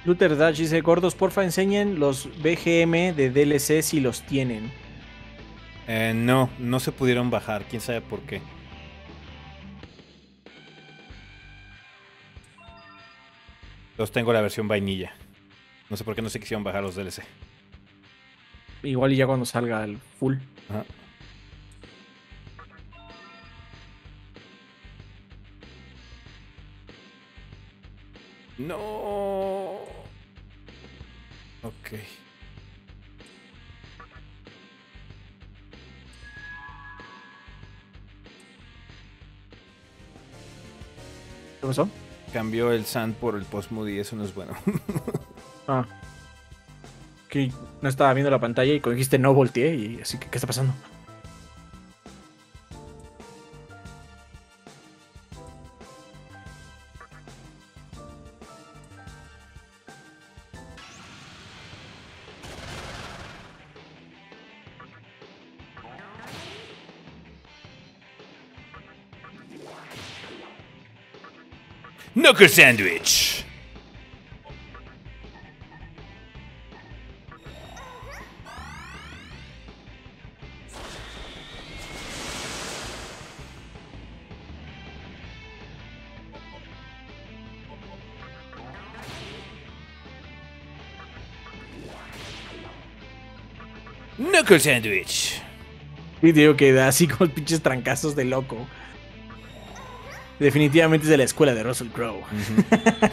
Luther Dash dice: gordos, porfa, enseñen los BGM de DLC si los tienen. No, no se pudieron bajar, quién sabe por qué. Los tengo la versión vainilla. No sé por qué no se quisieron bajar los DLC. Igual y ya cuando salga el full. Ajá. No. Ok. ¿Qué pasó? Cambió el Sand por el Postmoody, eso no es bueno. Ah. Que no estaba viendo la pantalla y cuando dijiste no volteé y así que ¿qué está pasando? Knocker Sandwich. Knocker Sandwich. Y digo que da así como pinches trancazos de loco. Definitivamente es de la escuela de Russell Crowe. Uh-huh.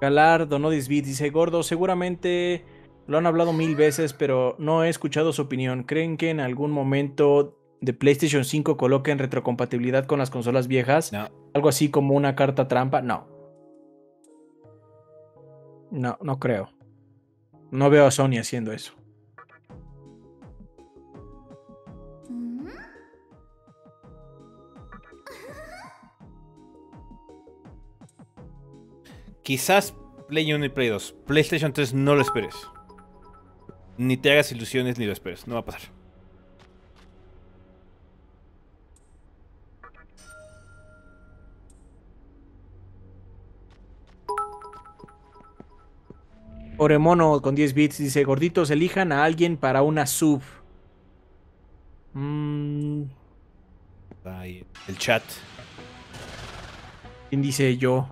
Galardo Nodisbit dice: gordo, seguramente lo han hablado 1000 veces, pero no he escuchado su opinión. ¿Creen que en algún momento de PlayStation 5 coloca en retrocompatibilidad con las consolas viejas? No. Algo así como una carta trampa. No. No, no creo. No veo a Sony haciendo eso. Quizás Play 1 y Play 2. PlayStation 3 no lo esperes. Ni te hagas ilusiones ni lo esperes. No va a pasar. Oremono con 10 bits dice: gorditos, elijan a alguien para una sub. Ahí, el chat. ¿Quién dice yo?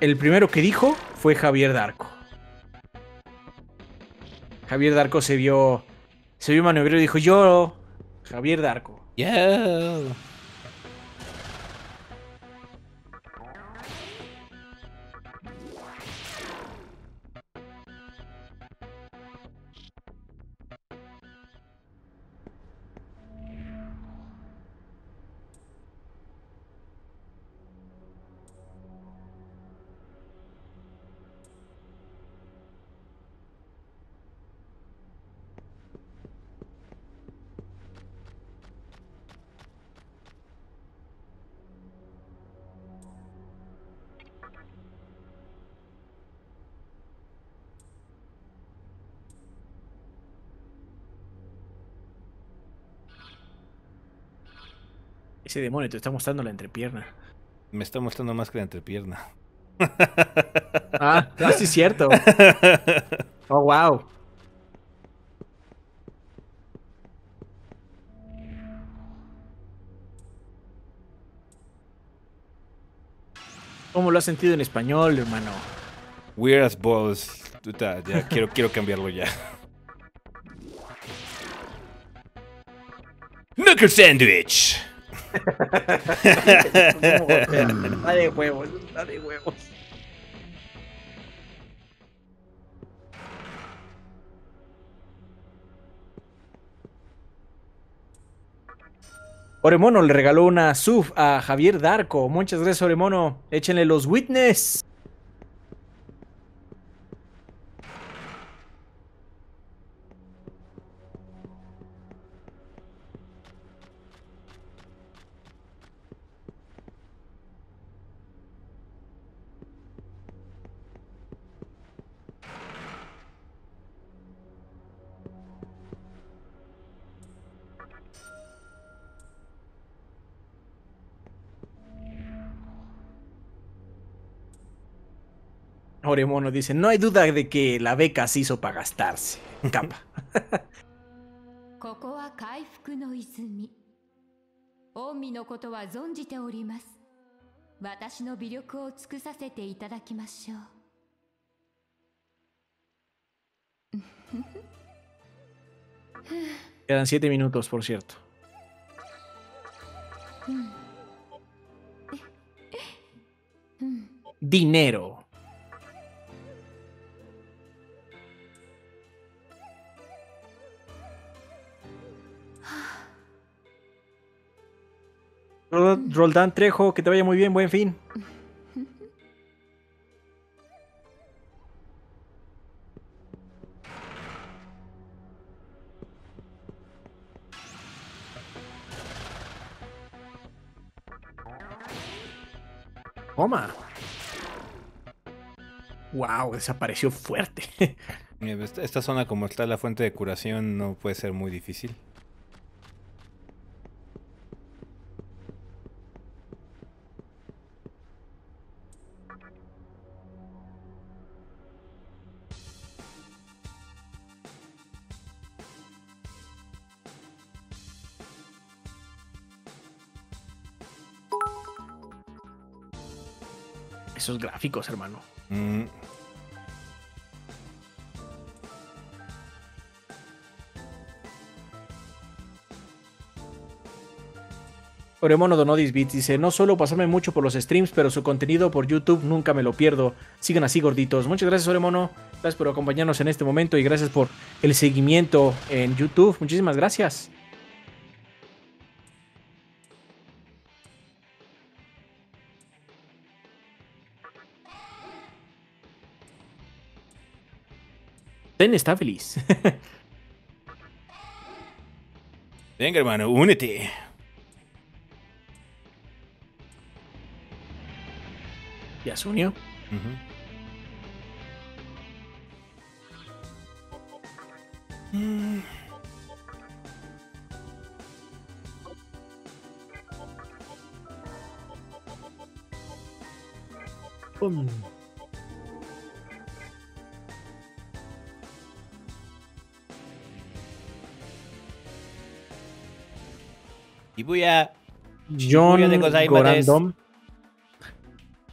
El primero que dijo fue Javier Darco. Javier Darko se vio maniobrero y dijo, yo, Javier Darko. Yeah. Ese demonio te está mostrando la entrepierna. Me está mostrando más que la entrepierna. Ah, no, sí es cierto. Oh, wow. ¿Cómo lo has sentido en español, hermano? Weird as balls. Ya, quiero cambiarlo ya. Knuckle Sandwich. Está de huevos, está de huevos. Oremono le regaló una sub a Javier Darko. Muchas gracias, Oremono. Échenle los Witness. Oremono dice, no hay duda de que la beca se hizo para gastarse. Capa. Quedan 7 minutos, por cierto. Dinero. Roldán Trejo, que te vaya muy bien, buen fin. Toma. Wow, desapareció fuerte. Esta zona como está la fuente de curación no puede ser muy difícil. Esos gráficos, hermano. Mm. Oremono Donodis Beats dice, no suelo pasarme mucho por los streams, pero su contenido por YouTube nunca me lo pierdo. Sigan así, gorditos. Muchas gracias, Oremono. Gracias por acompañarnos en este momento y gracias por el seguimiento en YouTube. Muchísimas gracias. Ten está feliz. Venga, hermano, únete. ¿Ya se unió? Uh-huh.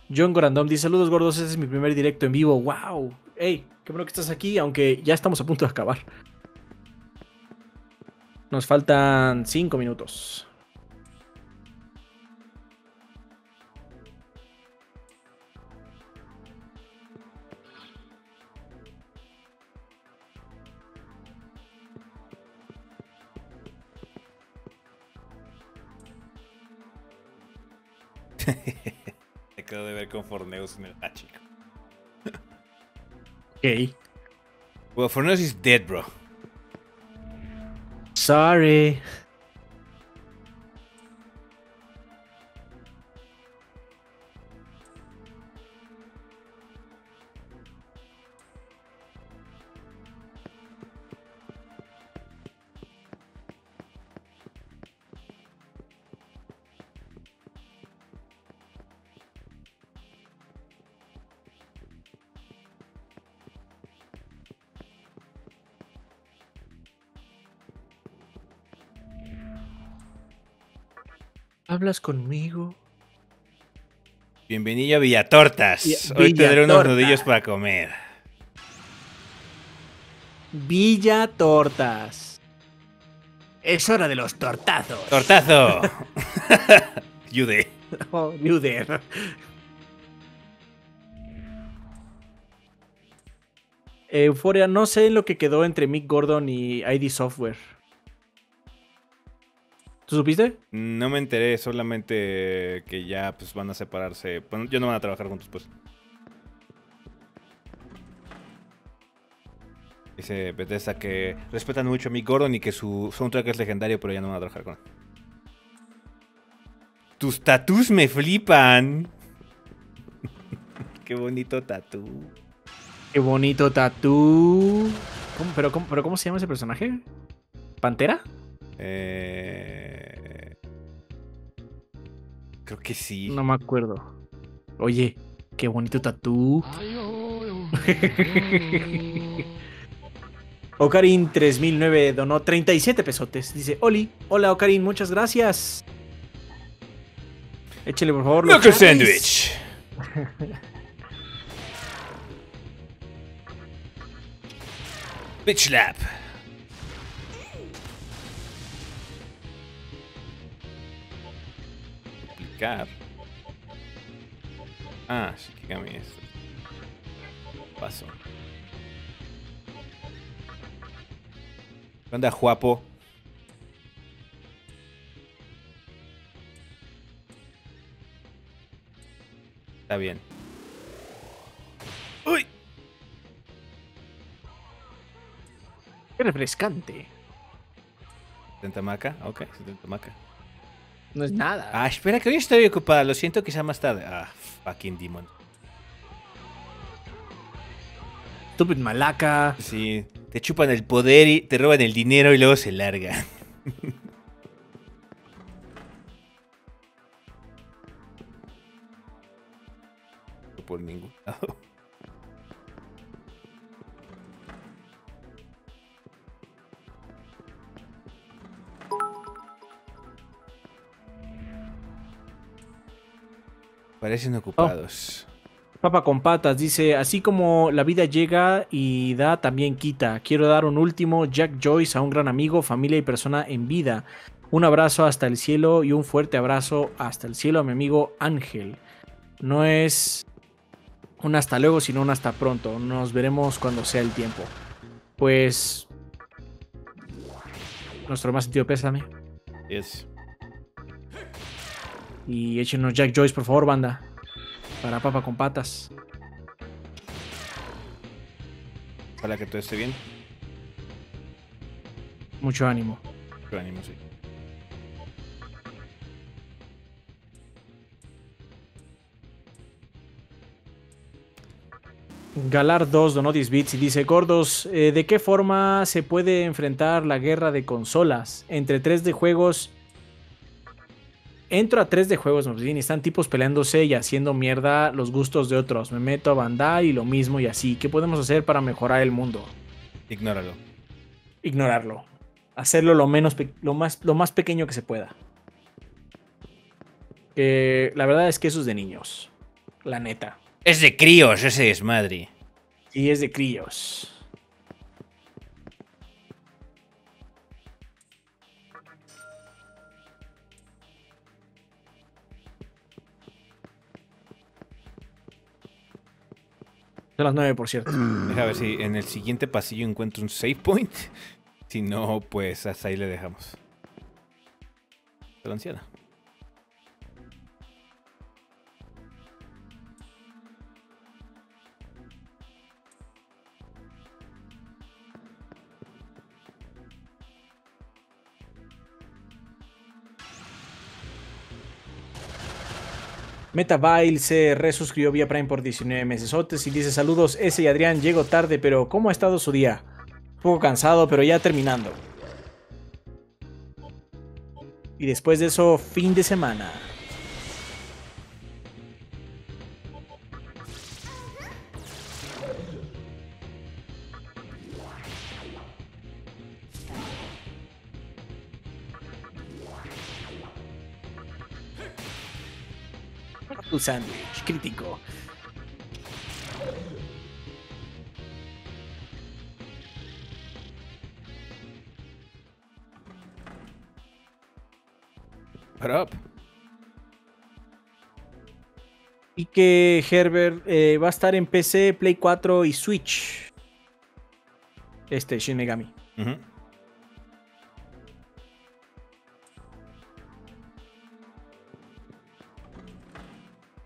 John Gorandom dice, saludos gordos, ese es mi primer directo en vivo. Wow, Hey, qué bueno que estás aquí, aunque ya estamos a punto de acabar. Nos faltan 5 minutos. Te acabo de ver con Forneus en el Hachi. Ok. Well, Forneus is dead, bro. Sorry. ¿Hablas conmigo? Bienvenido a Villatortas. Hoy tendré unos nudillos para comer. Villatortas. Es hora de los tortazos. ¡Tortazo! You there. Oh, you there. Euforia, no sé lo que quedó entre Mick Gordon y ID Software. ¿Tú supiste? No me enteré, solamente que ya pues van a separarse. Bueno, ya no van a trabajar juntos, pues. Dice Bethesda que respetan mucho a Mick Gordon y que su soundtrack es legendario, pero ya no van a trabajar con él. Tus tatús me flipan. Qué bonito tatú. Qué bonito tatú. ¿Cómo se llama ese personaje? ¿Pantera? Creo que sí. No me acuerdo. Oye, qué bonito tatú. Ocarin 3009 donó 37 pesotes. Dice, Oli, hola Ocarin, muchas gracias. Échale por favor los sándwich. Bitch lap. Ah, Shikigami es. Paso. ¿Qué onda, guapo? Está bien. ¡Uy! ¡Qué refrescante! ¿70 maca? Ok, 70 maca. No es nada. Ah, espera, que hoy estoy ocupada. Lo siento, quizá más tarde. Ah, fucking demon. Stupid malaca. Sí, te chupan el poder y te roban el dinero y luego se largan. No por ningún lado. Parecen ocupados. Oh. Papa con patas dice, así como la vida llega y da, también quita. Quiero dar un último Jack Joyce a un gran amigo, familia y persona en vida. Un abrazo hasta el cielo y un fuerte abrazo hasta el cielo a mi amigo Ángel. No es un hasta luego, sino un hasta pronto. Nos veremos cuando sea el tiempo. Pues... nuestro más sentido pésame. Yes. Y échenos Jack Joyce, por favor, banda. Para Papa con patas. Ojalá que todo esté bien. Mucho ánimo. Mucho ánimo, sí. Galar 2 donó 10 bits y dice, gordos, ¿de qué forma se puede enfrentar la guerra de consolas? Entre 3D juegos... Entro a 3D juegos, y están tipos peleándose y haciendo mierda los gustos de otros. Me meto a Bandai y lo mismo y así. ¿Qué podemos hacer para mejorar el mundo? Ignóralo. Ignorarlo. Hacerlo lo más pequeño que se pueda. La verdad es que eso es de niños. La neta. Es de críos, ese desmadre. Sí, es de críos. Son las 9, por cierto. Deja ver si en el siguiente pasillo encuentro un save point. Si no, pues hasta ahí le dejamos. La anciana. Metabile se resuscribió vía Prime por 19 mesesotes y dice: saludos, ese y Adrián, llego tarde, pero ¿cómo ha estado su día? Un poco cansado, pero ya terminando. Y después de eso, fin de semana. Tu sándwich crítico. Up. Y que Herbert va a estar en PC, Play 4 y Switch. Este Shin Megami.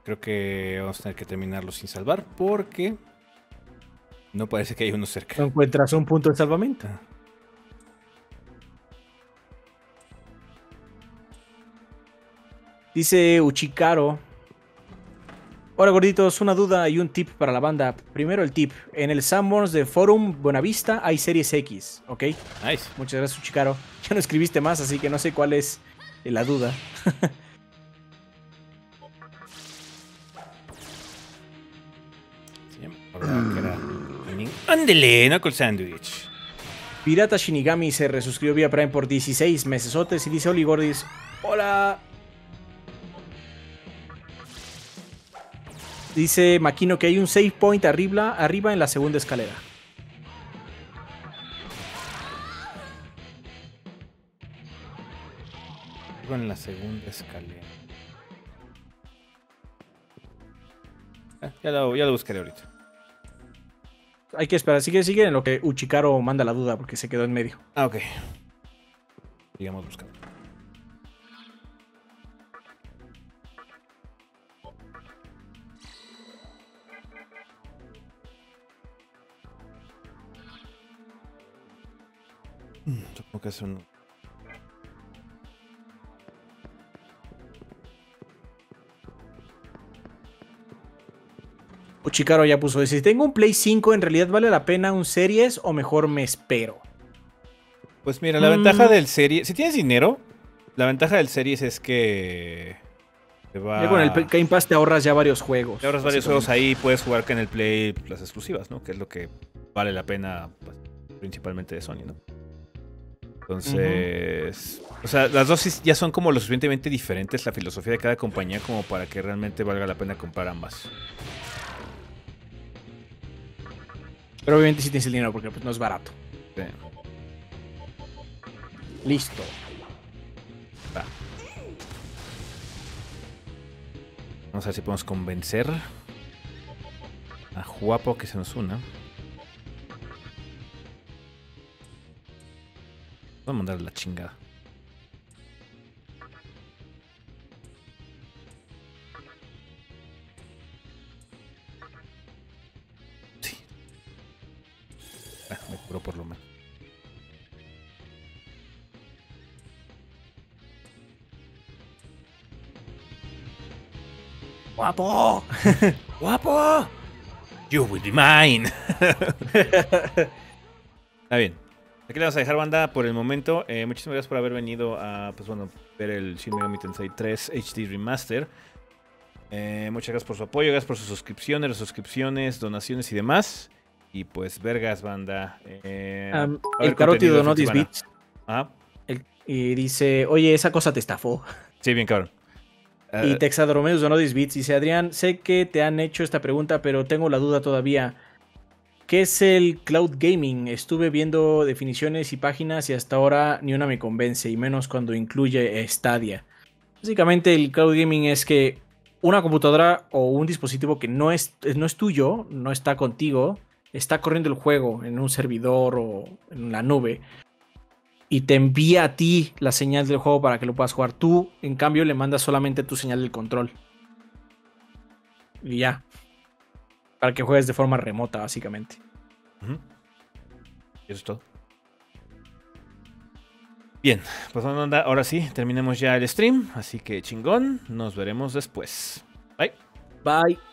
Creo que vamos a tener que terminarlo sin salvar porque no parece que haya uno cerca. No encuentras un punto de salvamento. Dice Uchikaro: hola gorditos, una duda y un tip para la banda. Primero el tip, en el Sanborns de Forum Buenavista hay Series X, ¿ok? Nice. Muchas gracias Uchikaro, ya no escribiste más, así que no sé cuál es la duda. Ándele, Knuckle Sandwich. Pirata Shinigami se resuscribió vía Prime por 16 mesesotes y dice: Oli Gordis, hola. Dice Makino que hay un save point arriba en la segunda escalera. En la segunda escalera. Ya lo buscaré ahorita. Hay que esperar. Sigue en lo que Uchikaro manda la duda porque se quedó en medio. Ah, ok. Sigamos buscando. Supongo que es un... Uchikaro ya puso: si tengo un Play 5, ¿en realidad vale la pena un Series o mejor me espero? Pues mira, la ventaja del Series... Si tienes dinero, la ventaja del Series es que... Ya con el Game Pass te ahorras ya varios juegos. Te ahorras varios juegos ahí y puedes jugar que en el Play las exclusivas, ¿no? Que es lo que vale la pena principalmente de Sony, ¿no? Entonces, o sea, las dos ya son como lo suficientemente diferentes la filosofía de cada compañía como para que realmente valga la pena comprar ambas. Pero obviamente sí tienes el dinero porque pues, no es barato. Sí. Listo. Va. Vamos a ver si podemos convencer a Juapo que se nos una. Vamos a mandarle la chingada. Sí. Ah, me curó por lo menos. ¡Guapo! ¡Guapo! You will be mine. Está bien. Aquí le vamos a dejar, banda, por el momento. Muchísimas gracias por haber venido a ver el Shin Megami Tensei 3 HD Remaster. Muchas gracias por su apoyo, gracias por sus suscripciones, donaciones y demás. Y pues, vergas, banda. El Carotti donó 10 bits. Y dice: oye, esa cosa te estafó. Sí, bien cabrón. Y Texadromeus donó 10 bits. Dice: Adrián, sé que te han hecho esta pregunta, pero tengo la duda todavía. ¿Qué es el cloud gaming? Estuve viendo definiciones y páginas y hasta ahora ni una me convence, y menos cuando incluye Stadia. Básicamente el cloud gaming es que una computadora o un dispositivo que no es tuyo, no está contigo, está corriendo el juego en un servidor o en la nube y te envía a ti la señal del juego para que lo puedas jugar. Tú, en cambio, le mandas solamente tu señal del control. Y ya. Para que juegues de forma remota, básicamente. Eso es todo. Bien, pues ahora sí, terminemos ya el stream. Así que chingón, nos veremos después. Bye. Bye.